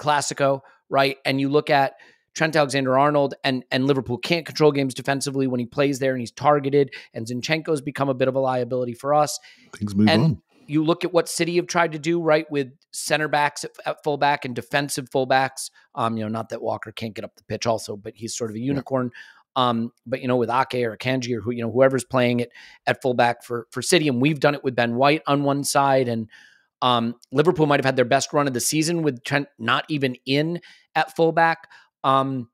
Clasico, right? And you look at Trent Alexander-Arnold, and Liverpool can't control games defensively when he plays there and he's targeted, and Zinchenko's become a bit of a liability for us. Things move on. You look at what City have tried to do, right, with center backs at fullback and defensive fullbacks. You know, not that Walker can't get up the pitch also, but he's sort of a unicorn. But, you know, with Ake or Akanji or whoever's playing it at fullback for City, and we've done it with Ben White on one side, and Liverpool might have had their best run of the season with Trent not even in at fullback. I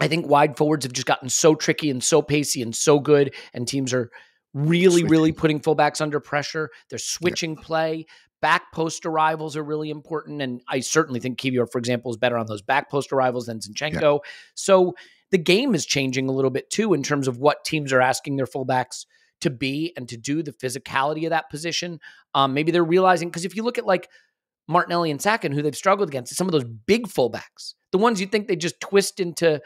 think wide forwards have just gotten so tricky and so pacey and so good, and teams are really, really putting fullbacks under pressure. They're switching play. Back post arrivals are really important, and I certainly think Kiwior, for example, is better on those back post arrivals than Zinchenko. Yeah. So the game is changing a little bit too in terms of what teams are asking their fullbacks to be and to do, the physicality of that position. Maybe they're realizing, because if you look at like Martinelli and Saka, who they've struggled against, some of those big fullbacks, the ones you think they just twist into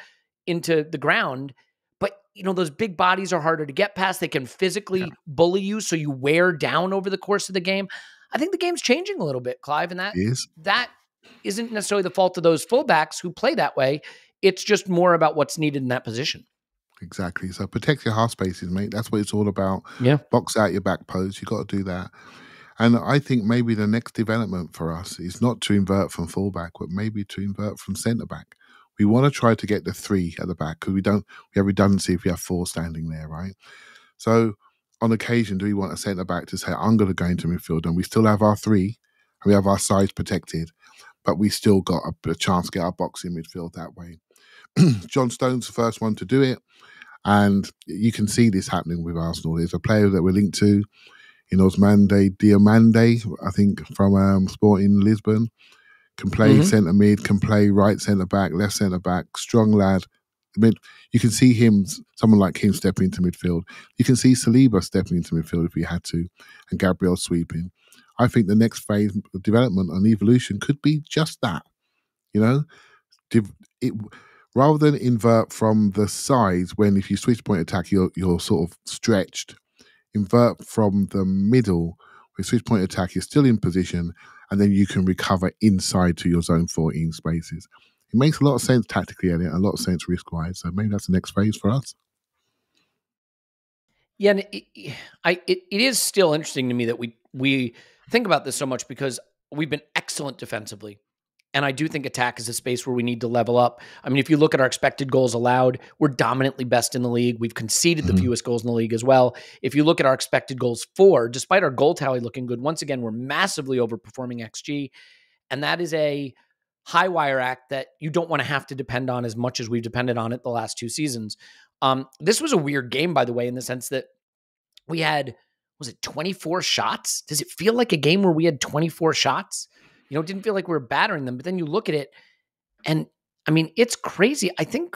the ground, but you know those big bodies are harder to get past. They can physically bully you, so you wear down over the course of the game. I think the game's changing a little bit, Clive, and that isn't necessarily the fault of those fullbacks who play that way. It's just more about what's needed in that position. Exactly. So protect your half spaces, mate. That's what it's all about. Yeah. Box out your back post. You got to do that. And I think maybe the next development for us is not to invert from fullback, but maybe to invert from centre-back. We want to try to get the 3 at the back because we have redundancy if we have 4 standing there, right? So on occasion, do we want a centre-back to say, I'm going to go into midfield, and we still have our 3, and we have our sides protected, but we still got a chance to get our box in midfield that way. John Stones, the first one to do it, and you can see this happening with Arsenal. There's a player that we're linked to, in Ousmane Diomande, I think, from Sporting Lisbon, can play centre mid, can play right centre back, left centre back, strong lad. I mean, you can see him, someone like him stepping into midfield. You can see Saliba stepping into midfield if he had to, and Gabriel sweeping. I think the next phase of development and evolution could be just that, you know? Rather than invert from the sides, when if you switch point attack, you're sort of stretched. Invert from the middle With switch point attack, you're still in position, and then you can recover inside to your zone 14 spaces. It makes a lot of sense tactically, Elliot, a lot of sense risk-wise. So maybe that's the next phase for us. Yeah, and it is still interesting to me that we think about this so much because we've been excellent defensively. And I do think attack is a space where we need to level up. I mean, if you look at our expected goals allowed, we're dominantly best in the league. We've conceded the fewest goals in the league as well. If you look at our expected goals for, despite our goal tally looking good, once again, we're massively overperforming XG. And that is a high wire act that you don't want to have to depend on as much as we've depended on it the last two seasons. This was a weird game, by the way, in the sense that we had, was it 24 shots? Does it feel like a game where we had 24 shots? You know, it didn't feel like we were battering them, but then you look at it and, I mean, it's crazy. Am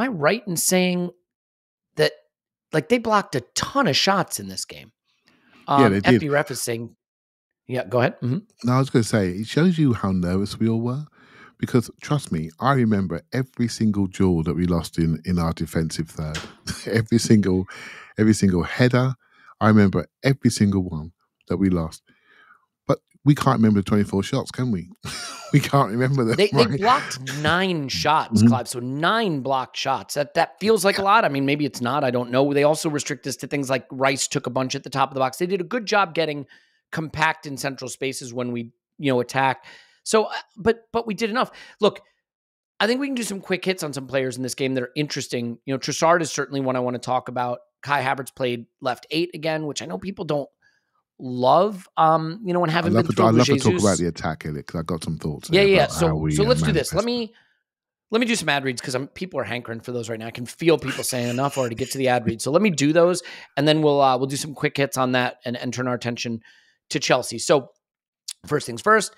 I right in saying that, like, they blocked a ton of shots in this game? Yeah, they did. FBref is saying, yeah, go ahead. No, I was going to say, it shows you how nervous we all were because, trust me, I remember every single duel that we lost in our defensive third. every single header. I remember every single one that we lost. We can't remember the 24 shots, can we? We can't remember them. They blocked 9 shots, Clive. So 9 blocked shots. That feels like a lot. I mean, maybe it's not. I don't know. They also restrict us to things like Rice took a bunch at the top of the box. They did a good job getting compact in central spaces when we, attack. So, but we did enough. Look, I think we can do some quick hits on some players in this game that are interesting. Trossard is certainly one I want to talk about. Kai Havertz played left 8 again, which I know people don't love, and having been through Jesus. I love to talk about the attack, Elliot, because I've got some thoughts. Yeah. So let's do this. Let me do some ad reads because people are hankering for those right now. I can feel people saying enough already. Get to the ad read. So let me do those, and then we'll do some quick hits on that and turn our attention to Chelsea. So first things first,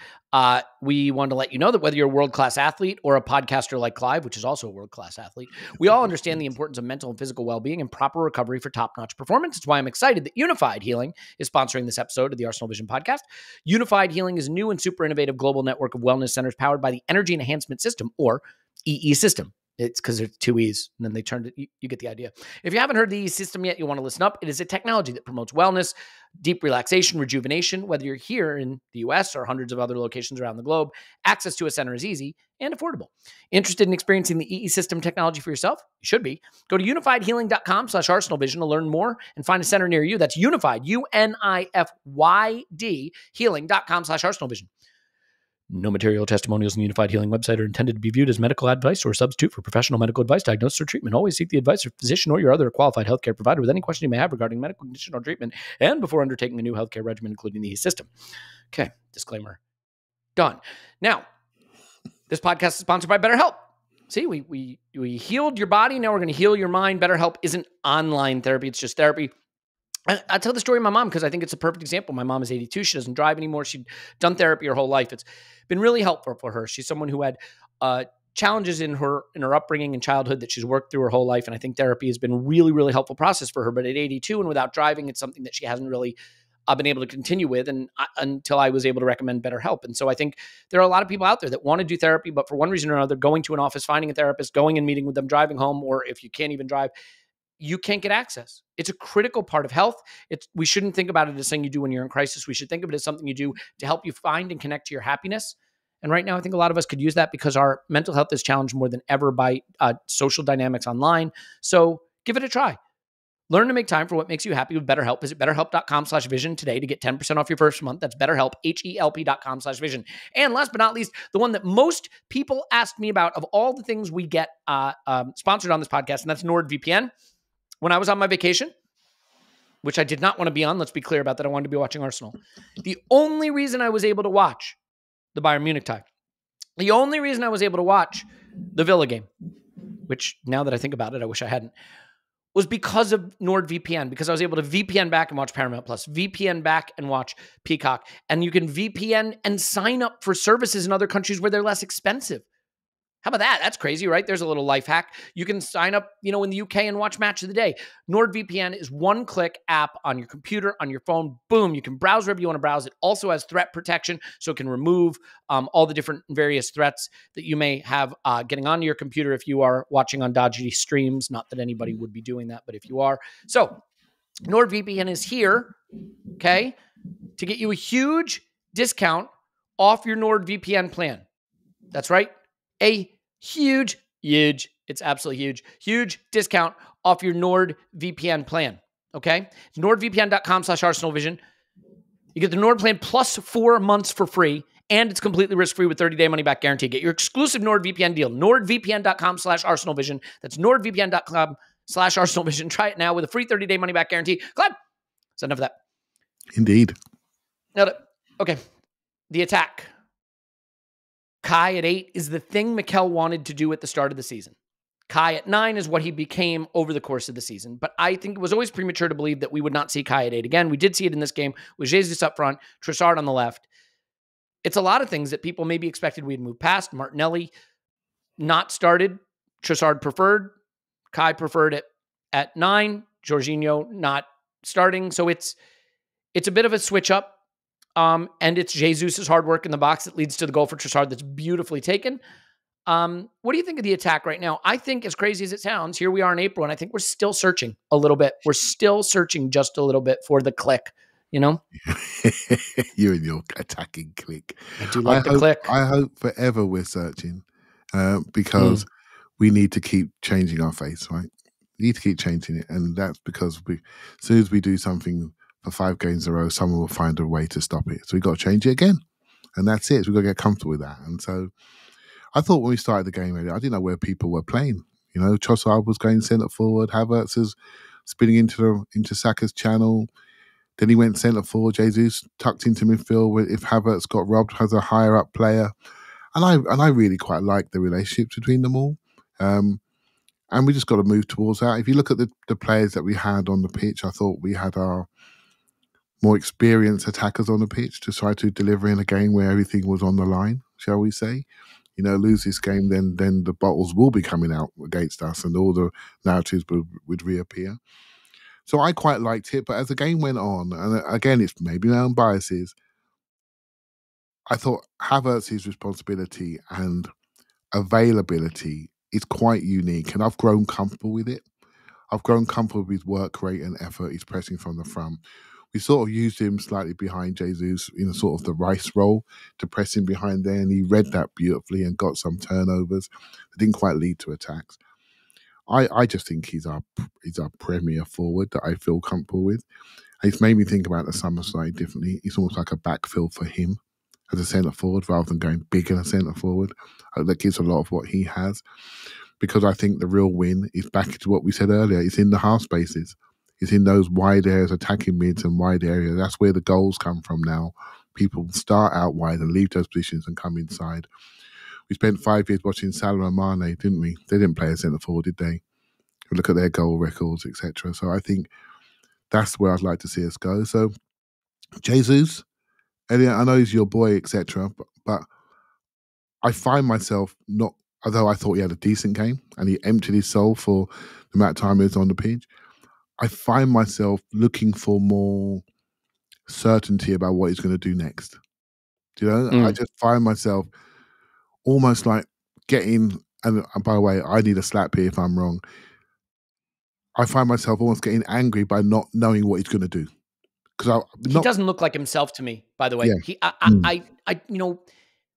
we want to let you know that whether you're a world-class athlete or a podcaster like Clive, which is also a world-class athlete, we all understand the importance of mental and physical well-being and proper recovery for top-notch performance. It's why I'm excited that Unified Healing is sponsoring this episode of the Arsenal Vision podcast. Unified Healing is a new and super innovative global network of wellness centers powered by the Energy Enhancement System, or EE System. It's because there's 2 E's, and then they turned it. You get the idea. If you haven't heard the EE System yet, you want to listen up. It is a technology that promotes wellness, deep relaxation, rejuvenation. Whether you're here in the U.S. or hundreds of other locations around the globe, access to a center is easy and affordable. Interested in experiencing the EE System technology for yourself? You should be. Go to unifiedhealing.com/arsenalvision to learn more and find a center near you. That's Unified, UNIFYD, healing.com/arsenalvision. No material testimonials in the Unified Healing website are intended to be viewed as medical advice or a substitute for professional medical advice, diagnosis, or treatment. Always seek the advice of a physician or your other qualified healthcare provider with any question you may have regarding medical condition or treatment and before undertaking a new healthcare regimen, including the EE System. Okay, disclaimer. Done. Now, this podcast is sponsored by BetterHelp. See, we healed your body. Now we're going to heal your mind. BetterHelp isn't online therapy. It's just therapy. I tell the story of my mom because I think it's a perfect example. My mom is 82. She doesn't drive anymore. She'd done therapy her whole life. It's been really helpful for her. She's someone who had challenges in her upbringing and childhood that she's worked through her whole life. And I think therapy has been a really, really helpful process for her. But at 82 and without driving, it's something that she hasn't really been able to continue with until I was able to recommend BetterHelp. And so I think there are a lot of people out there that want to do therapy, but for one reason or another, going to an office, finding a therapist, going and meeting with them, driving home, or if you can't even drive, you can't get access. It's a critical part of health. We shouldn't think about it as something you do when you're in crisis. We should think of it as something you do to help you find and connect to your happiness. And right now, I think a lot of us could use that because our mental health is challenged more than ever by social dynamics online. So give it a try. Learn to make time for what makes you happy with BetterHelp. Visit BetterHelp.com/vision today to get 10% off your first month. That's BetterHelp, HELP.com/vision. And last but not least, the one that most people asked me about of all the things we get sponsored on this podcast, and that's NordVPN. When I was on my vacation, which I did not want to be on, let's be clear about that, I wanted to be watching Arsenal. The only reason I was able to watch the Bayern Munich tie, the only reason I was able to watch the Villa game, which now that I think about it, I wish I hadn't, was because of NordVPN, because I was able to VPN back and watch Paramount+, VPN back and watch Peacock, and you can VPN and sign up for services in other countries where they're less expensive. How about that? That's crazy, right? There's a little life hack. You can sign up, in the UK and watch Match of the Day. NordVPN is one-click app on your computer, on your phone. Boom. You can browse wherever you want to browse. It also has threat protection, so it can remove all the different various threats that you may have getting onto your computer if you are watching on dodgy streams. Not that anybody would be doing that, but if you are. So NordVPN is here, okay, to get you a huge discount off your NordVPN plan. That's right. A huge, huge, it's absolutely huge, huge discount off your NordVPN plan, okay? It's nordvpn.com/Arsenal Vision. You get the Nord plan plus 4 months for free, and it's completely risk-free with 30-day money-back guarantee. Get your exclusive NordVPN deal, nordvpn.com/Arsenal Vision. That's nordvpn.com/Arsenal Vision. Try it now with a free 30-day money-back guarantee. Clive, that's enough of that. Indeed. Now, okay, the attack. Kai at 8 is the thing Mikel wanted to do at the start of the season. Kai at 9 is what he became over the course of the season. But I think it was always premature to believe that we would not see Kai at 8 again. We did see it in this game with Jesus up front, Trossard on the left. It's a lot of things that people maybe expected we'd move past. Martinelli not started. Trossard preferred. Kai preferred it at 9. Jorginho not starting. So it's a bit of a switch up. And it's Jesus' hard work in the box that leads to the goal for Trossard that's beautifully taken. What do you think of the attack right now? I think, as crazy as it sounds, here we are in April, and I think we're still searching a little bit. We're still searching just a little bit for the click, you know? You and your attacking click. I do like the click. I hope forever we're searching because we need to keep changing our face, right? We need to keep changing it, and that's because as soon as we do something for 5 games in a row, someone will find a way to stop it. So we've got to change it again. And that's it. So we've got to get comfortable with that. And so I thought when we started the game, I didn't know where people were playing. You know, Trossard was going centre-forward. Havertz is spinning into Saka's channel. Then he went centre-forward. Jesus tucked into midfield. If Havertz got robbed, has a higher-up player. And I really quite like the relationship between them all. And we just got to move towards that. If you look at the players that we had on the pitch, I thought we had our more experienced attackers on the pitch to try to deliver in a game where everything was on the line, shall we say. You know, lose this game, then the bottles will be coming out against us and all the narratives would reappear. So I quite liked it, but as the game went on, and again, it's maybe my own biases, I thought Havertz's responsibility and availability is quite unique, and I've grown comfortable with it. I've grown comfortable with work rate and effort. He's pressing from the front. We sort of used him slightly behind Jesus in sort of the Rice role to press him behind there, and he read that beautifully and got some turnovers that didn't quite lead to attacks. I just think he's our premier forward that I feel comfortable with. And it's made me think about the summer slightly differently. It's almost like a backfill for him as a centre-forward rather than going big in a centre-forward. That gives a lot of what he has, because I think the real win is back to what we said earlier. It's in the half spaces. It's in those wide areas, attacking mids and wide areas. That's where the goals come from now. People start out wide and leave those positions and come inside. We spent 5 years watching Salah and Mane, didn't we? They didn't play a centre-forward, did they? We look at their goal records, etc. So I think that's where I'd like to see us go. So Jesus, Elliot, I know he's your boy, etc. But I find myself not, although I thought he had a decent game and he emptied his soul for the amount of time he was on the pitch, I find myself looking for more certainty about what he's going to do next. Do you know? I just find myself almost like getting, and by the way, I need a slap here if I'm wrong. I find myself almost getting angry by not knowing what he's going to do. He doesn't look like himself to me, by the way. Yeah. You know,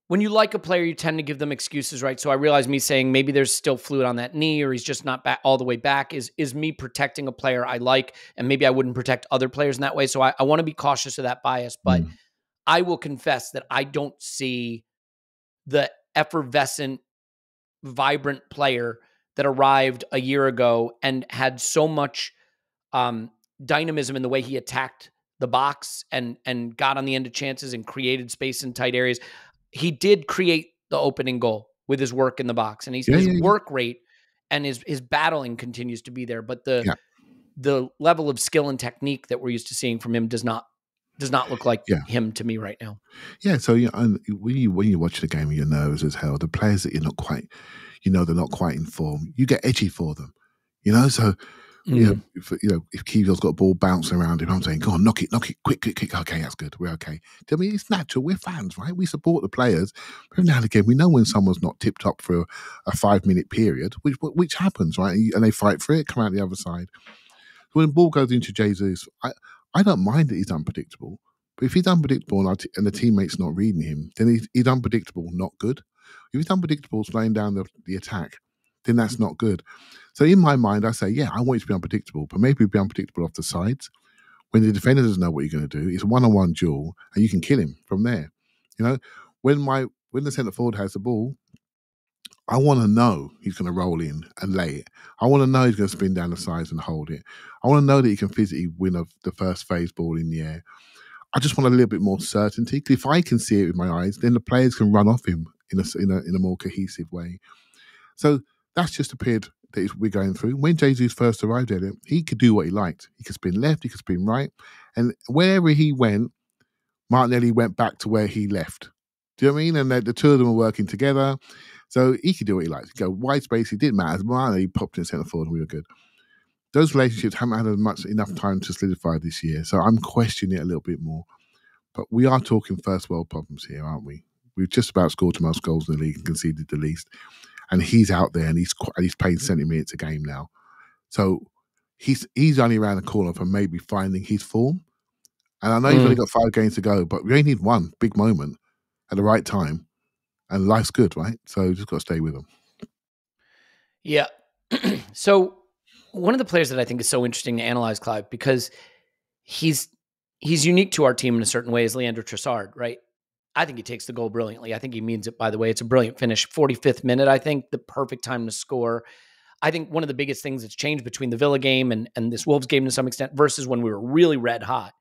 when you like a player, you tend to give them excuses, right? So I realize me saying maybe there's still fluid on that knee or he's just not back all the way back is me protecting a player I like, and maybe I wouldn't protect other players in that way. So I want to be cautious of that bias, but I will confess that I don't see the effervescent, vibrant player that arrived a year ago and had so much dynamism in the way he attacked the box and got on the end of chances and created space in tight areas. He did create the opening goal with his work in the box, and his work rate and his battling continues to be there. But the level of skill and technique that we're used to seeing from him does not look like him to me right now. Yeah. So when you watch the game, you're nervous as hell. The players that you're not quite, you know, they're not quite in form. You get edgy for them, you know. So if Kiwior's got a ball bouncing around him, I'm saying, go on, knock it, quick. Okay, that's good. We're okay. I mean, it's natural. We're fans, right? We support the players. But now and again, we know when someone's not tipped up for a 5-minute period, which happens, right? And they fight for it, come out the other side. when the ball goes into Jesus, I don't mind that he's unpredictable. But if he's unpredictable and the teammate's not reading him, then he's unpredictable, not good. If he's unpredictable, slowing down the attack, then that's not good. So in my mind, I say, yeah, I want you to be unpredictable, but maybe be unpredictable off the sides. When the defender doesn't know what you're going to do, it's a one-on-one duel, and you can kill him from there. You know, when the centre forward has the ball, I want to know he's going to roll in and lay it. I want to know he's going to spin down the sides and hold it. I want to know that he can physically win the first phase ball in the air. I just want a little bit more certainty. If I can see it with my eyes, then the players can run off him in a more cohesive way. So that's just a period that we're going through. When Jesus first arrived at it, he could do what he liked. He could spin left, he could spin right. And wherever he went, Martinelli went back to where he left. Do you know what I mean? And the two of them were working together. So he could do what he liked. He'd go wide space, it didn't matter. Martinelli popped in the centre forward and we were good. Those relationships haven't had enough time to solidify this year. So I'm questioning it a little bit more. But we are talking first world problems here, aren't we? We've just about scored the most goals in the league and conceded the least. And he's out there and he's played 70 minutes a game now. So he's only around the corner for maybe finding his form. And I know you've only got 5 games to go, but we only need one big moment at the right time. And life's good, right? So just got to stay with him. Yeah. So one of the players that I think is so interesting to analyze, Clive, because he's unique to our team in a certain way is Leandro Trossard, right? I think he takes the goal brilliantly. I think he means it, by the way. It's a brilliant finish. 45th minute, I think, the perfect time to score. I think one of the biggest things that's changed between the Villa game and this Wolves game to some extent versus when we were really red hot.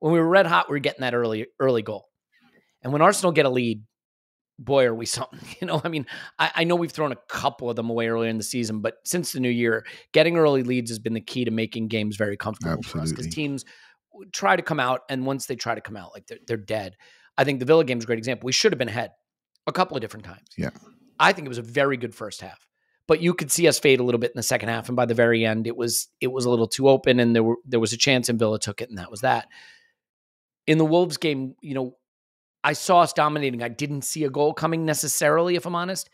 When we were red hot, we were getting that early goal. And when Arsenal get a lead, boy, are we something. You know, I mean, I know we've thrown a couple of them away earlier in the season, but since the new year, getting early leads has been the key to making games very comfortable for us because teams try to come out, and once they try to come out, like they're dead. I think the Villa game is a great example. We should have been ahead a couple of different times. Yeah, I think it was a very good first half, but you could see us fade a little bit in the second half. And by the very end, it was a little too open, and there was a chance, and Villa took it, and that was that. In the Wolves game, you know, I saw us dominating. I didn't see a goal coming necessarily, if I'm honest.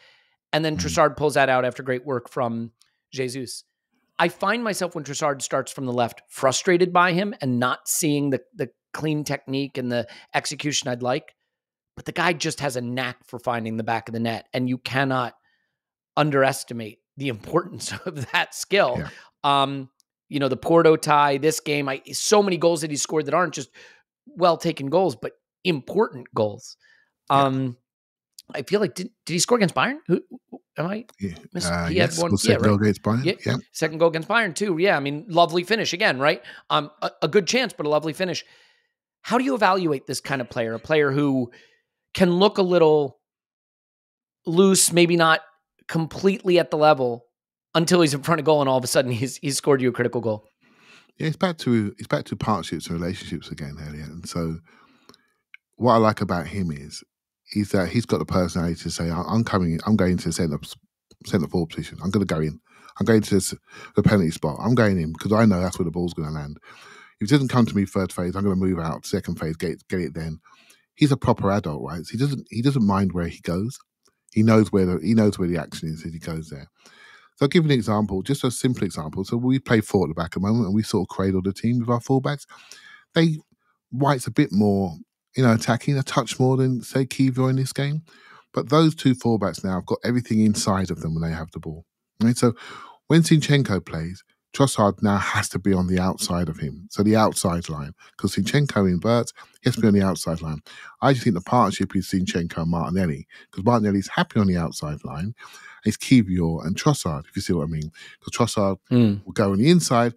And then Trossard pulls that out after great work from Jesus. I find myself when Trossard starts from the left frustrated by him and not seeing the clean technique and the execution I'd like. But the guy just has a knack for finding the back of the net. And you cannot underestimate the importance of that skill. Yeah. You know, the Porto tie, this game, so many goals that he scored that aren't just well-taken goals, but important goals. I feel like did he score against Bayern? He had one, right? Second goal against Bayern too. Yeah, I mean, lovely finish again, right? A good chance, but a lovely finish. How do you evaluate this kind of player? A player who can look a little loose, maybe not completely at the level, until he's in front of goal, and all of a sudden he's scored you a critical goal. Yeah, it's back to partnerships and relationships again, Elliot, and so. What I like about him is that he's got the personality to say, I'm going to the centre forward position. I'm going to go in. I'm going to the penalty spot. I'm going in because I know that's where the ball's going to land. If it doesn't come to me first phase, I'm going to move out second phase, get it then. He's a proper adult, right? So he doesn't mind where he goes. He knows where the action is as he goes there. So I'll give you an example, just a simple example. So we play four at the back at the moment and we sort of cradle the team with our fullbacks. White's a bit more... you know, attacking a touch more than, say, Kiwior in this game. But those two fullbacks now have got everything inside of them when they have the ball. Right? So when Zinchenko plays, Trossard now has to be on the outside of him. So the outside line. Because Zinchenko inverts, he has to be on the outside line. I just think the partnership is Zinchenko and Martinelli. Because Martinelli's happy on the outside line. It's Kiwior and Trossard, if you see what I mean. Because Trossard will go on the inside.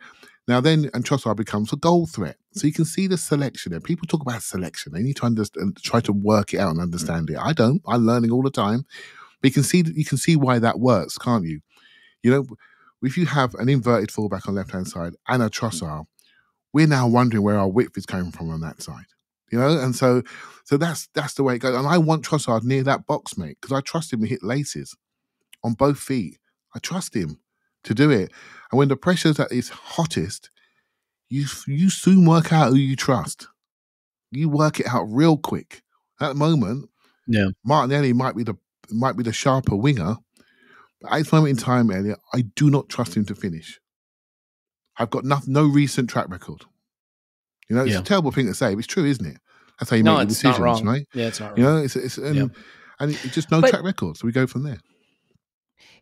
Now then, and Trossard becomes a goal threat. So you can see the selection there. People talk about selection. They need to understand, try to work it out and understand it. I don't. I'm learning all the time. But you can see why that works, can't you? You know, if you have an inverted fullback on the left-hand side and a Trossard, we're now wondering where our width is coming from on that side. You know, and so that's the way it goes. And I want Trossard near that box, mate, because I trust him to hit laces on both feet. I trust him to do it. And when the pressure's at its hottest, you soon work out who you trust. You work it out real quick. At the moment, yeah, Martinelli might be the sharper winger. But at this moment in time, Elliot, I do not trust him to finish. I've got no recent track record. You know, it's a terrible thing to say, but it's true, isn't it? That's how you make your decisions, right? Yeah, it's not wrong. You know, and it's just no track record, so we go from there.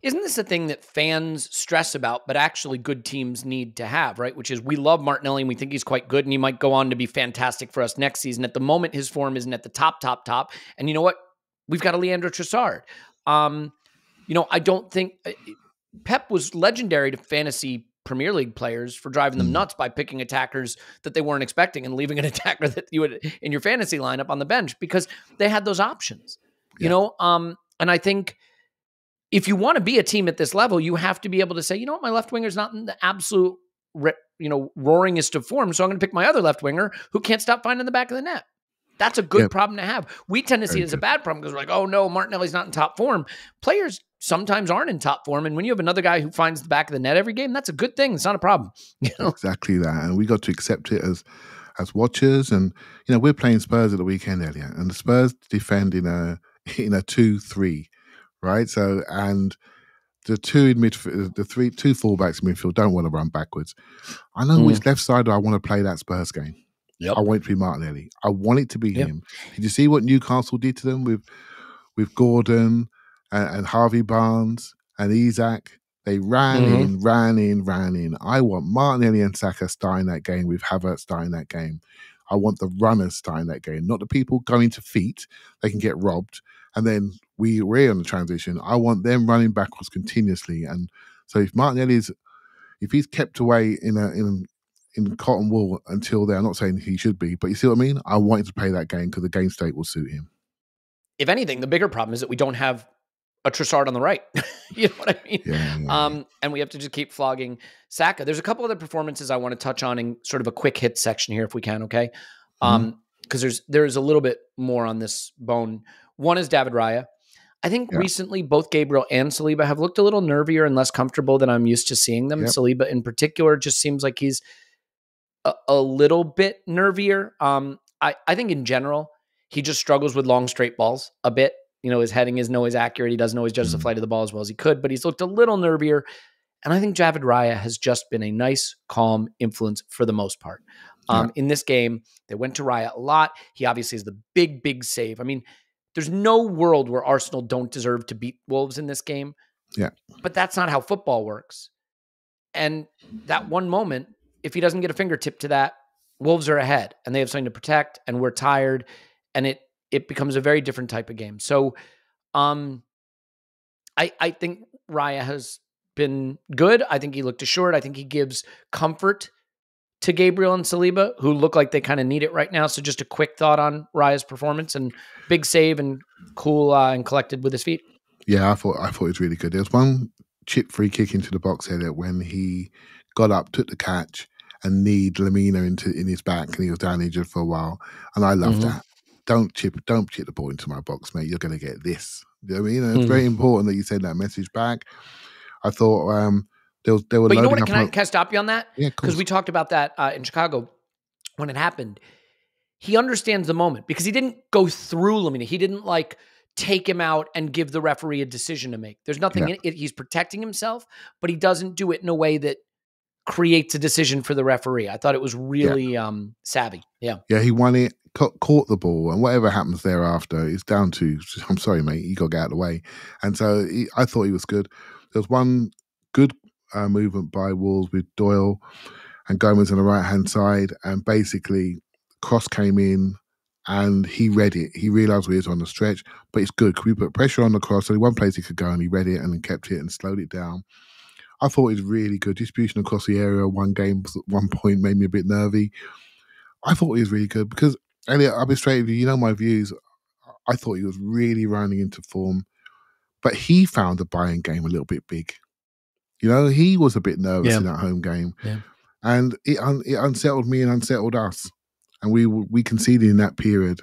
Isn't this a thing that fans stress about, but actually good teams need to have, right? Which is, we love Martinelli and we think he's quite good and he might go on to be fantastic for us next season. At the moment, his form isn't at the top. And you know what? We've got a Leandro Trossard. You know, I don't think... Pep was legendary to fantasy Premier League players for driving them nuts by picking attackers that they weren't expecting and leaving an attacker that you had in your fantasy lineup on the bench because they had those options, you know? And I think... if you want to be a team at this level, you have to be able to say, you know what, my left winger's not in the absolute, roaringest of form, so I'm going to pick my other left winger who can't stop finding the back of the net. That's a good problem to have. We tend to see it as a bad problem because we're like, oh no, Martinelli's not in top form. Players sometimes aren't in top form, and when you have another guy who finds the back of the net every game, that's a good thing. It's not a problem. You know? Exactly that, and we got to accept it as watchers. And you know, we're playing Spurs at the weekend, Elliot, and the Spurs defend in a 2-3. Right, so and the two in midfield, the two fullbacks in midfield don't want to run backwards. I know which left side I want to play that Spurs game. I want it to be Martinelli. I want it to be him. Did you see what Newcastle did to them with Gordon and Harvey Barnes and Isak? They ran in, ran in. I want Martinelli and Saka starting that game with Havertz starting that game. I want the runners starting that game, not the people going to feet. They can get robbed. And then we're on the transition. I want them running backwards continuously. And so if Martinelli's, if he's kept away in cotton wool until there, I'm not saying he should be, but you see what I mean? I want him to play that game because the game state will suit him. If anything, the bigger problem is that we don't have a Trossard on the right. You know what I mean? And we have to just keep flogging Saka. There's a couple other performances I want to touch on in sort of a quick hit section here if we can, okay? Because there's a little bit more on this bone. One is David Raya. I think recently both Gabriel and Saliba have looked a little nervier and less comfortable than I'm used to seeing them. Saliba in particular just seems like he's a little bit nervier. I think in general, he just struggles with long straight balls a bit. You know, his heading isn't always accurate. He doesn't always judge the flight of the ball as well as he could, but he's looked a little nervier. And I think David Raya has just been a nice, calm influence for the most part. In this game, they went to Raya a lot. He obviously is the big, big save. I mean, there's no world where Arsenal don't deserve to beat Wolves in this game. Yeah. But that's not how football works. And that one moment, if he doesn't get a fingertip to that, Wolves are ahead and they have something to protect and we're tired and it becomes a very different type of game. So I think Raya has been good. I think he looked assured. I think he gives comfort to Gabriel and Saliba, who look like they kind of need it right now. So just a quick thought on Raya's performance and big save and cool and collected with his feet. Yeah, I thought it was really good. There was one chip free kick into the box here that when he got up, took the catch and kneed Lamina in his back and he was down injured for a while. And I love that. Don't chip the ball into my box, mate. You're going to get this. You know what I mean? And it's very important that you send that message back. I thought, they were but you know what? Can I stop you on that? Yeah, of course. Because we talked about that in Chicago when it happened. He understands the moment because he didn't go through Lamina. He didn't like take him out and give the referee a decision to make. There's nothing in it. He's protecting himself, but he doesn't do it in a way that creates a decision for the referee. I thought it was really savvy. Yeah, he won it, caught the ball, and whatever happens thereafter is down to, I'm sorry, mate, you got to get out of the way. And so I thought he was good. There was one good movement by Wolves with Doyle and Gomez on the right-hand side, and basically cross came in and he read it. He realised we was on the stretch, but it's good. We put pressure on the cross. Only one place he could go, and he read it and kept it and slowed it down. I thought it was really good. Distribution across the area, one game, one point, made me a bit nervy. I thought he was really good because, Elliot, I'll be straight with you. You know my views. I thought he was really running into form, but he found the Bayern game a little bit big. You know, he was a bit nervous in that home game, and it unsettled me and unsettled us, and we conceded in that period,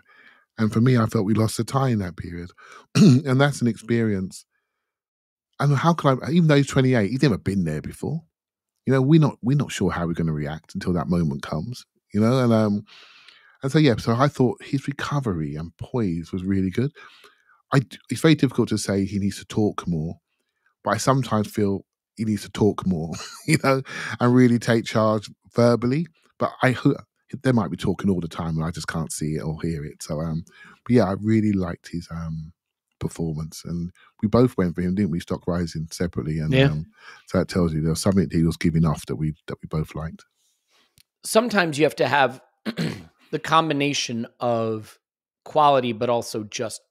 and for me, I felt we lost the tie in that period, and that's an experience. And how can I? Even though he's 28, he's never been there before. You know, we're not sure how we're going to react until that moment comes. You know, and so so I thought his recovery and poise was really good. It's very difficult to say he needs to talk more, but I sometimes feel he needs to talk more, you know, and really take charge verbally. But they might be talking all the time and I just can't see it or hear it. So, but yeah, I really liked his performance. And we both went for him, didn't we? Stock rising separately. And yeah. So that tells you there was something he was giving off that we both liked. Sometimes you have to have the combination of quality, but also just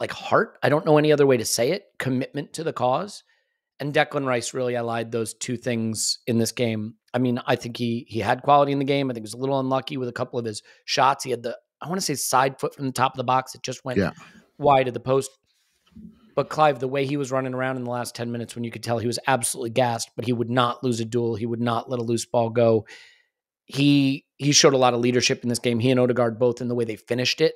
like heart. I don't know any other way to say it. Commitment to the cause. And Declan Rice really allied those two things in this game. I mean, I think he had quality in the game. I think he was a little unlucky with a couple of his shots. He had the, I want to say, side foot from the top of the box. It just went wide of the post. But Clive, the way he was running around in the last 10 minutes when you could tell he was absolutely gassed, but he would not lose a duel. He would not let a loose ball go. He showed a lot of leadership in this game. He and Odegaard both in the way they finished it.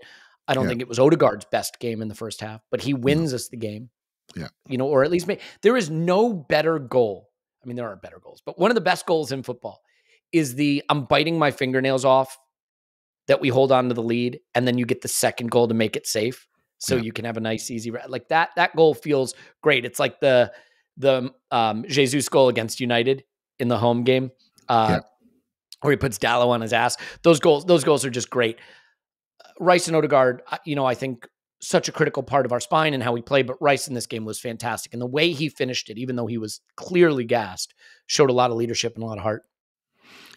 I don't think it was Odegaard's best game in the first half, but he wins us the game. Yeah, you know, or at least there is no better goal. I mean, there are better goals, but one of the best goals in football is the I'm biting my fingernails off that we hold on to the lead, and then you get the second goal to make it safe, so you can have a nice easy like that. That goal feels great. It's like the Jesus goal against United in the home game, where he puts Dalot on his ass. Those goals are just great. Rice and Odegaard, you know, I think, such a critical part of our spine and how we play, but Rice in this game was fantastic. And the way he finished it, even though he was clearly gassed, showed a lot of leadership and a lot of heart.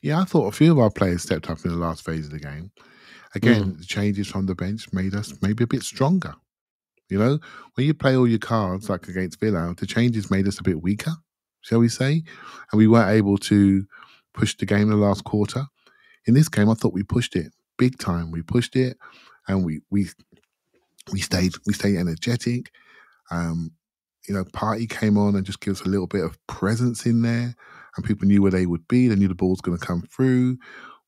Yeah, I thought a few of our players stepped up in the last phase of the game. Again, the changes from the bench made us maybe a bit stronger. You know, when you play all your cards, like against Villa, the changes made us a bit weaker, shall we say? And we weren't able to push the game in the last quarter. In this game, I thought we pushed it big time. We pushed it and we stayed energetic. You know, Partey came on and just gave us a little bit of presence in there, and people knew where they would be. They knew the ball's going to come through.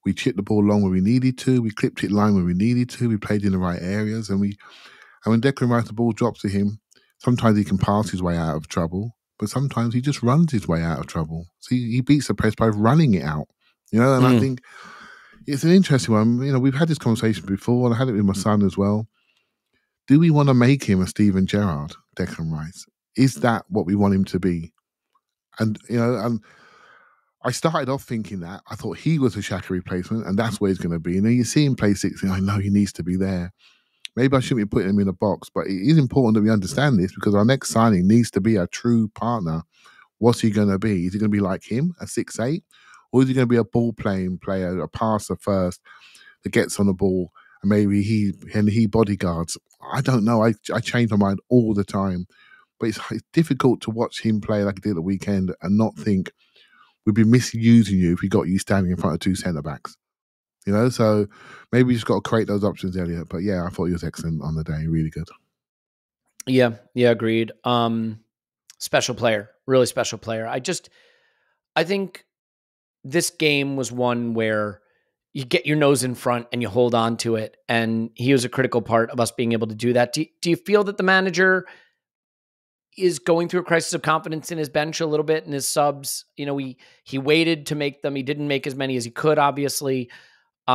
We chipped the ball long when we needed to. We clipped it line when we needed to. We played in the right areas, and when Declan Rice, the ball drops to him, sometimes he can pass his way out of trouble, but sometimes he just runs his way out of trouble. So he beats the press by running it out. You know, and I think it's an interesting one. You know, we've had this conversation before, and I had it with my son as well. Do we want to make him a Steven Gerrard, Declan Rice? Is that what we want him to be? And, you know, I started off thinking that. I thought he was a Xhaka replacement and that's where he's going to be. And then you see him play 6, and I know he needs to be there. Maybe I shouldn't be putting him in a box, but it is important that we understand this because our next signing needs to be a true partner. What's he going to be? Is he going to be like him, a 6'8", or is he going to be a ball-playing player, a passer first that gets on the ball? Maybe he bodyguards. I don't know. I change my mind all the time. But it's difficult to watch him play like he did at the weekend and not think we'd be misusing you if we got you standing in front of two centre-backs. You know, so maybe you just got to create those options, Elliot. But yeah, I thought he was excellent on the day. Really good. Yeah, agreed. Special player. Really special player. I think this game was one where you get your nose in front and you hold on to it. And he was a critical part of us being able to do that. Do you feel that the manager is going through a crisis of confidence in his bench a little bit and his subs? You know, he waited to make them. He didn't make as many as he could, obviously. We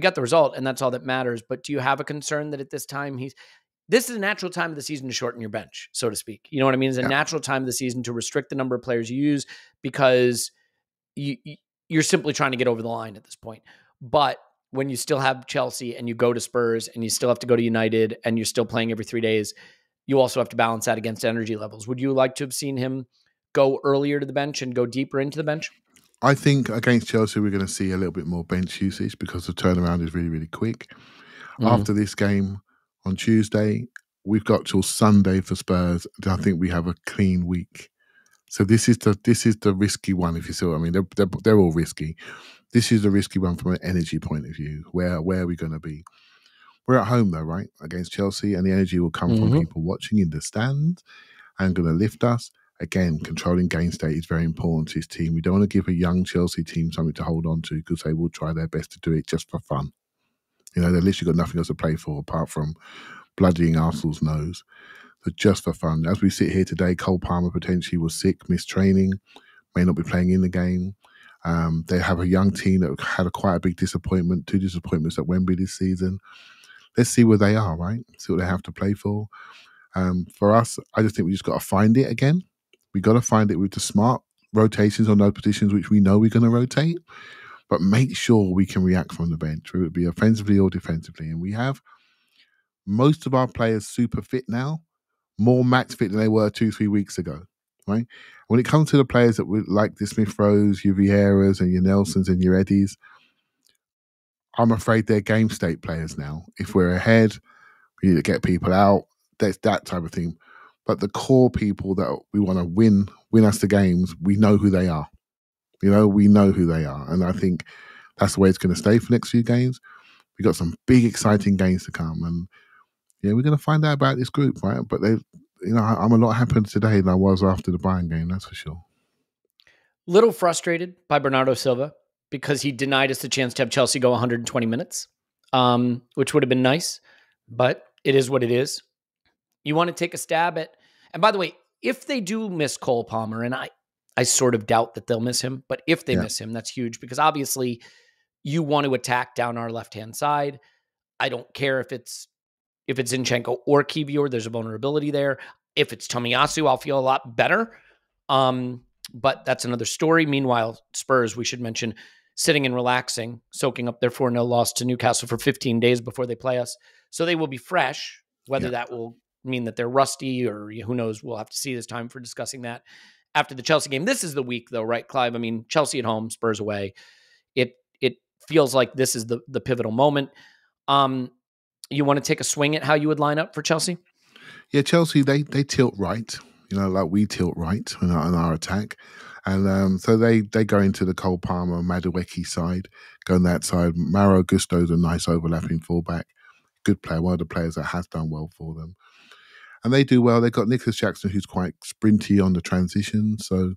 got the result, and that's all that matters. But do you have a concern that at this time this is a natural time of the season to shorten your bench, so to speak. You know what I mean? It's a natural time of the season to restrict the number of players you use because you're simply trying to get over the line at this point. But when you still have Chelsea and you go to Spurs and you still have to go to United and you're still playing every 3 days, you also have to balance that against energy levels. Would you like to have seen him go earlier to the bench and go deeper into the bench? I think against Chelsea, we're going to see a little bit more bench usage because the turnaround is really, really quick. After this game on Tuesday, we've got till Sunday for Spurs. I think we have a clean week. So this is the risky one, if you see what I mean. They're all risky. This is the risky one from an energy point of view. Where are we going to be? We're at home though, right? Against Chelsea, and the energy will come from people watching in the stands and going to lift us. Again, controlling game state is very important to this team. We don't want to give a young Chelsea team something to hold on to because they will try their best to do it just for fun. You know, they've literally got nothing else to play for apart from bloodying Arsenal's nose. But just for fun. As we sit here today, Cole Palmer potentially was sick, missed training, may not be playing in the game. They have a young team that had quite a big disappointment, 2 disappointments at Wembley this season. Let's see where they are, right? See what they have to play for. For us, I just think we just got to find it again. We got to find it with the smart rotations on those positions which we know we're going to rotate, but make sure we can react from the bench, whether it be offensively or defensively. And we have most of our players super fit now, more max fit than they were 2-3 weeks ago, right? When it comes to the players that we like, the Smith Rowe's, your Vieiras and your Nelsons and your Eddies, I'm afraid they're game state players now. If we're ahead, we need to get people out. That's that type of thing. But the core people that we want to win us the games, we know who they are. You know, we know who they are. And I think that's the way it's going to stay for the next few games. We've got some big, exciting games to come. And, yeah, we're going to find out about this group, right? But, you know, I'm a lot happier today than I was after the Bayern game, that's for sure. Little frustrated by Bernardo Silva because he denied us the chance to have Chelsea go 120 minutes, which would have been nice. But it is what it is. You want to take a stab at, and by the way, if they do miss Cole Palmer, and I sort of doubt that they'll miss him, but if they miss him, that's huge because obviously you want to attack down our left-hand side. I don't care if it's Zinchenko or Kiwior, there's a vulnerability there. If it's Tomiyasu, I'll feel a lot better. But that's another story. Meanwhile, Spurs, we should mention, sitting and relaxing, soaking up their 4-0 loss to Newcastle for 15 days before they play us. So they will be fresh, whether that will mean that they're rusty or who knows, we'll have to see this time for discussing that after the Chelsea game. This is the week though, right, Clive? I mean, Chelsea at home, Spurs away. It feels like this is the pivotal moment. You want to take a swing at how you would line up for Chelsea? Yeah, Chelsea, they tilt right, you know, like we tilt right in our attack. And so they go into the Cole Palmer, Madueke side, go on that side. Mauro Gusto's a nice overlapping fullback. Good player, one of the players that has done well for them. And they do well. They've got Nicholas Jackson, who's quite sprinty on the transition. So,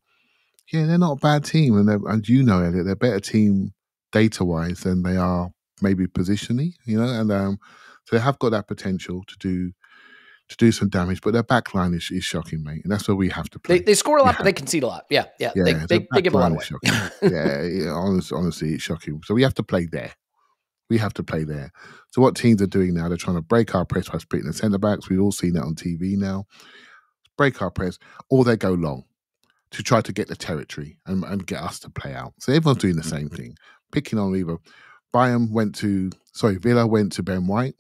yeah, they're not a bad team. And you know, Elliot, they're a better team data-wise than they are maybe positionally, you know. And so they have got that potential to do some damage. But their back line is shocking, mate. And that's where we have to play. They score a lot, but they concede a lot. Yeah. They give a lot away. Yeah, honestly, it's shocking. So we have to play there. We have to play there. So what teams are doing now, they're trying to break our press by splitting the centre-backs. We've all seen that on TV now. Break our press, or they go long to try to get the territory and get us to play out. So everyone's doing the same thing, picking on either. Villa went to Ben White,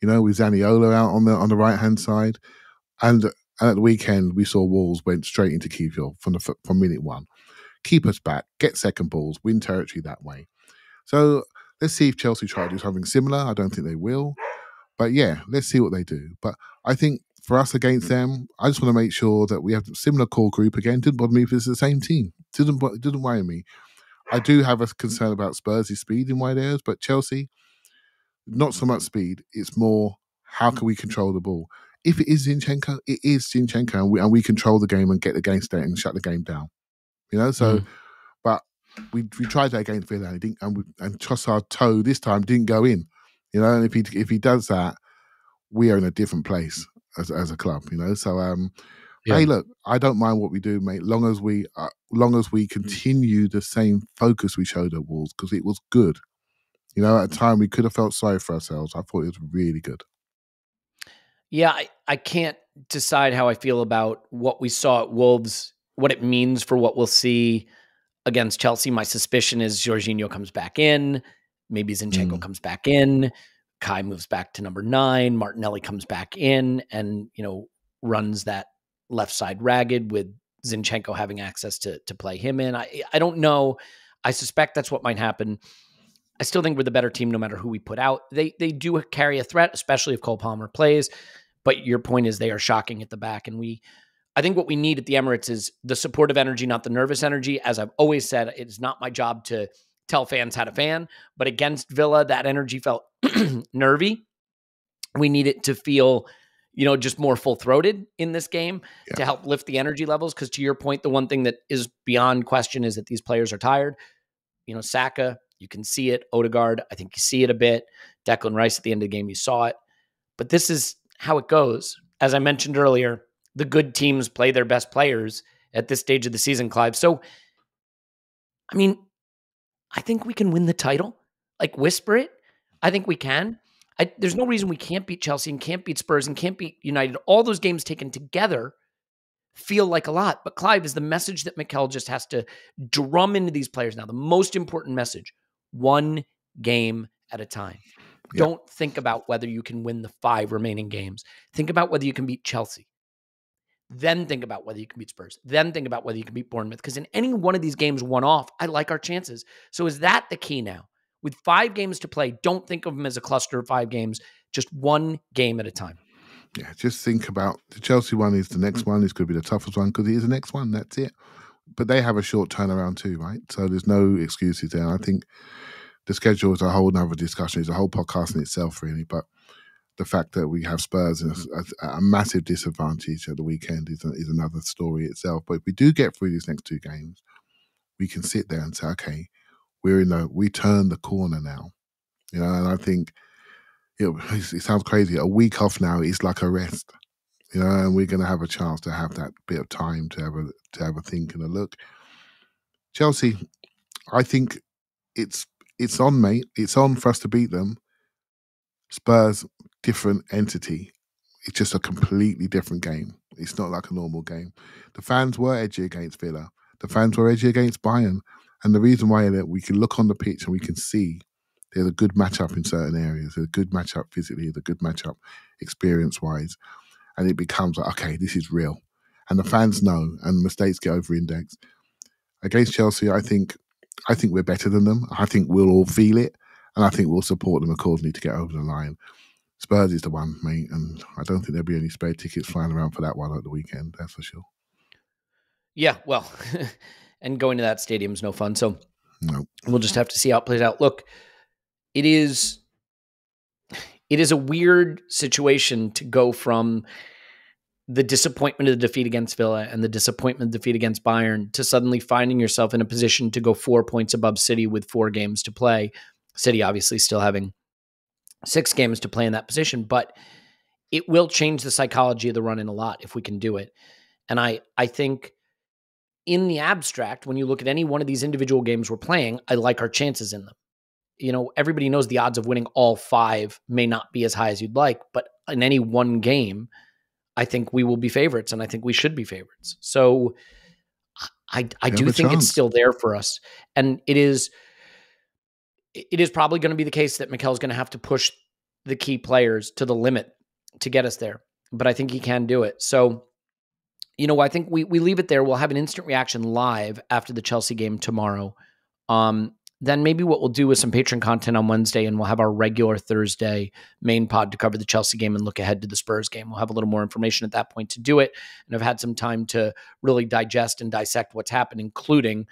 you know, with Zaniolo out on the right-hand side. And at the weekend, we saw Wolves went straight into Kiwior from minute one. Keep us back, get second balls, win territory that way. So let's see if Chelsea try to do something similar. I don't think they will. But yeah, let's see what they do. But I think for us against them, I just want to make sure that we have a similar core group again. Didn't bother me if it's the same team. Didn't worry me. I do have a concern about Spurs' speed in wide areas, but Chelsea, not so much speed. It's more how can we control the ball. If it is Zinchenko, it is Zinchenko, and we control the game and get the game state and shut the game down. You know, so... We tried that against Villa and Trossard toe this time didn't go in, you know. And if he does that, we are in a different place as a club, you know. So hey, look, I don't mind what we do, mate, long as we continue the same focus we showed at Wolves, because it was good, you know. At a time we could have felt sorry for ourselves. I thought it was really good. Yeah, I can't decide how I feel about what we saw at Wolves, what it means for what we'll see against Chelsea. My suspicion is Jorginho comes back in. Maybe Zinchenko comes back in. Kai moves back to number 9. Martinelli comes back in and, you know, runs that left side ragged with Zinchenko having access to play him in. I don't know. I suspect that's what might happen. I still think we're the better team no matter who we put out. They do carry a threat, especially if Cole Palmer plays. But your point is they are shocking at the back, and I think what we need at the Emirates is the supportive energy, not the nervous energy. As I've always said, it's not my job to tell fans how to fan, but against Villa, that energy felt nervy. We need it to feel, you know, just more full-throated in this game to help lift the energy levels. Because to your point, the one thing that is beyond question is that these players are tired. You know, Saka, you can see it. Odegaard, I think you see it a bit. Declan Rice at the end of the game, you saw it. But this is how it goes. As I mentioned earlier, the good teams play their best players at this stage of the season, Clive. So, I mean, I think we can win the title. Like, whisper it. I think we can. There's no reason we can't beat Chelsea and can't beat Spurs and can't beat United. All those games taken together, feel like a lot. But Clive is the message that Mikel just has to drum into these players now. The most important message, one game at a time. Yeah. Don't think about whether you can win the 5 remaining games. Think about whether you can beat Chelsea. Then think about whether you can beat Spurs. Then think about whether you can beat Bournemouth. Because in any one of these games one off, I like our chances. So is that the key now? With 5 games to play, don't think of them as a cluster of 5 games, just one game at a time. Yeah, just think about the Chelsea one is the next one. This could be the toughest one because it is the next one. That's it. But they have a short turnaround too, right? So there's no excuses there. I think the schedule is a whole other discussion. It's a whole podcast in itself, really. But the fact that we have Spurs a massive disadvantage at the weekend is another story itself. But if we do get through these next 2 games, we can sit there and say, okay, we turn the corner now, you know. And I think it sounds crazy. A week off now is like a rest, you know. And we're going to have a chance to have that bit of time to have a think and a look. Chelsea, I think it's on, mate. It's on for us to beat them. Spurs, different entity. It's just a completely different game. It's not like a normal game. The fans were edgy against Villa. The fans were edgy against Bayern. And the reason why is that we can look on the pitch and we can see there's a good matchup in certain areas, there's a good matchup physically, there's a good matchup experience-wise. And it becomes like, okay, this is real. And the fans know, and mistakes get over-indexed. Against Chelsea, I think we're better than them. I think we'll all feel it, and I think we'll support them accordingly to get over the line. Spurs is the one, mate, and I don't think there'll be any spare tickets flying around for that one at the weekend, that's for sure. Yeah, well... And going to that stadium is no fun. So we'll just have to see how it plays out. Look, it is a weird situation to go from the disappointment of the defeat against Villa and the disappointment of the defeat against Bayern to suddenly finding yourself in a position to go 4 points above City with 4 games to play. City obviously still having 6 games to play in that position, but it will change the psychology of the run in a lot if we can do it. And I think... in the abstract, when you look at any one of these individual games we're playing, I like our chances in them. You know, everybody knows the odds of winning all 5 may not be as high as you'd like, but in any one game, I think we will be favorites, and I think we should be favorites. So I do think it's still there for us. And it is probably going to be the case that Mikel's going to have to push the key players to the limit to get us there. But I think he can do it. So... you know, I think we leave it there. We'll have an instant reaction live after the Chelsea game tomorrow. Then maybe what we'll do is some Patreon content on Wednesday, and we'll have our regular Thursday main pod to cover the Chelsea game and look ahead to the Spurs game. We'll have a little more information at that point to do it. And I've had some time to really digest and dissect what's happened, including,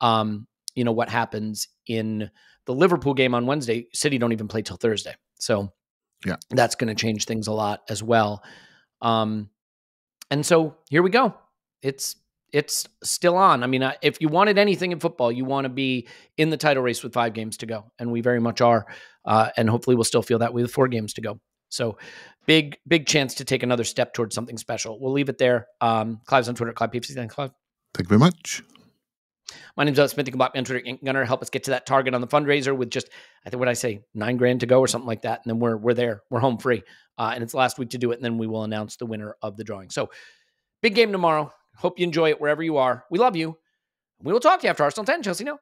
you know, what happens in the Liverpool game on Wednesday. City don't even play till Thursday. So yeah, that's going to change things a lot as well. And so here we go. It's still on. I mean, if you wanted anything in football, you want to be in the title race with 5 games to go. And we very much are. And hopefully we'll still feel that way with 4 games to go. So big chance to take another step towards something special. We'll leave it there. Clive's on Twitter, Clive PFC. Thanks, Clive. Thank you very much. My name's Elliot Smith. You can block me on Twitter, @InkGunner. Help us get to that target on the fundraiser with just, I think, what I say, $9,000 to go or something like that. And then we're there. We're home free. And it's the last week to do it. And then we will announce the winner of the drawing. So big game tomorrow. Hope you enjoy it wherever you are. We love you. We will talk to you after Arsenal 10, Chelsea now.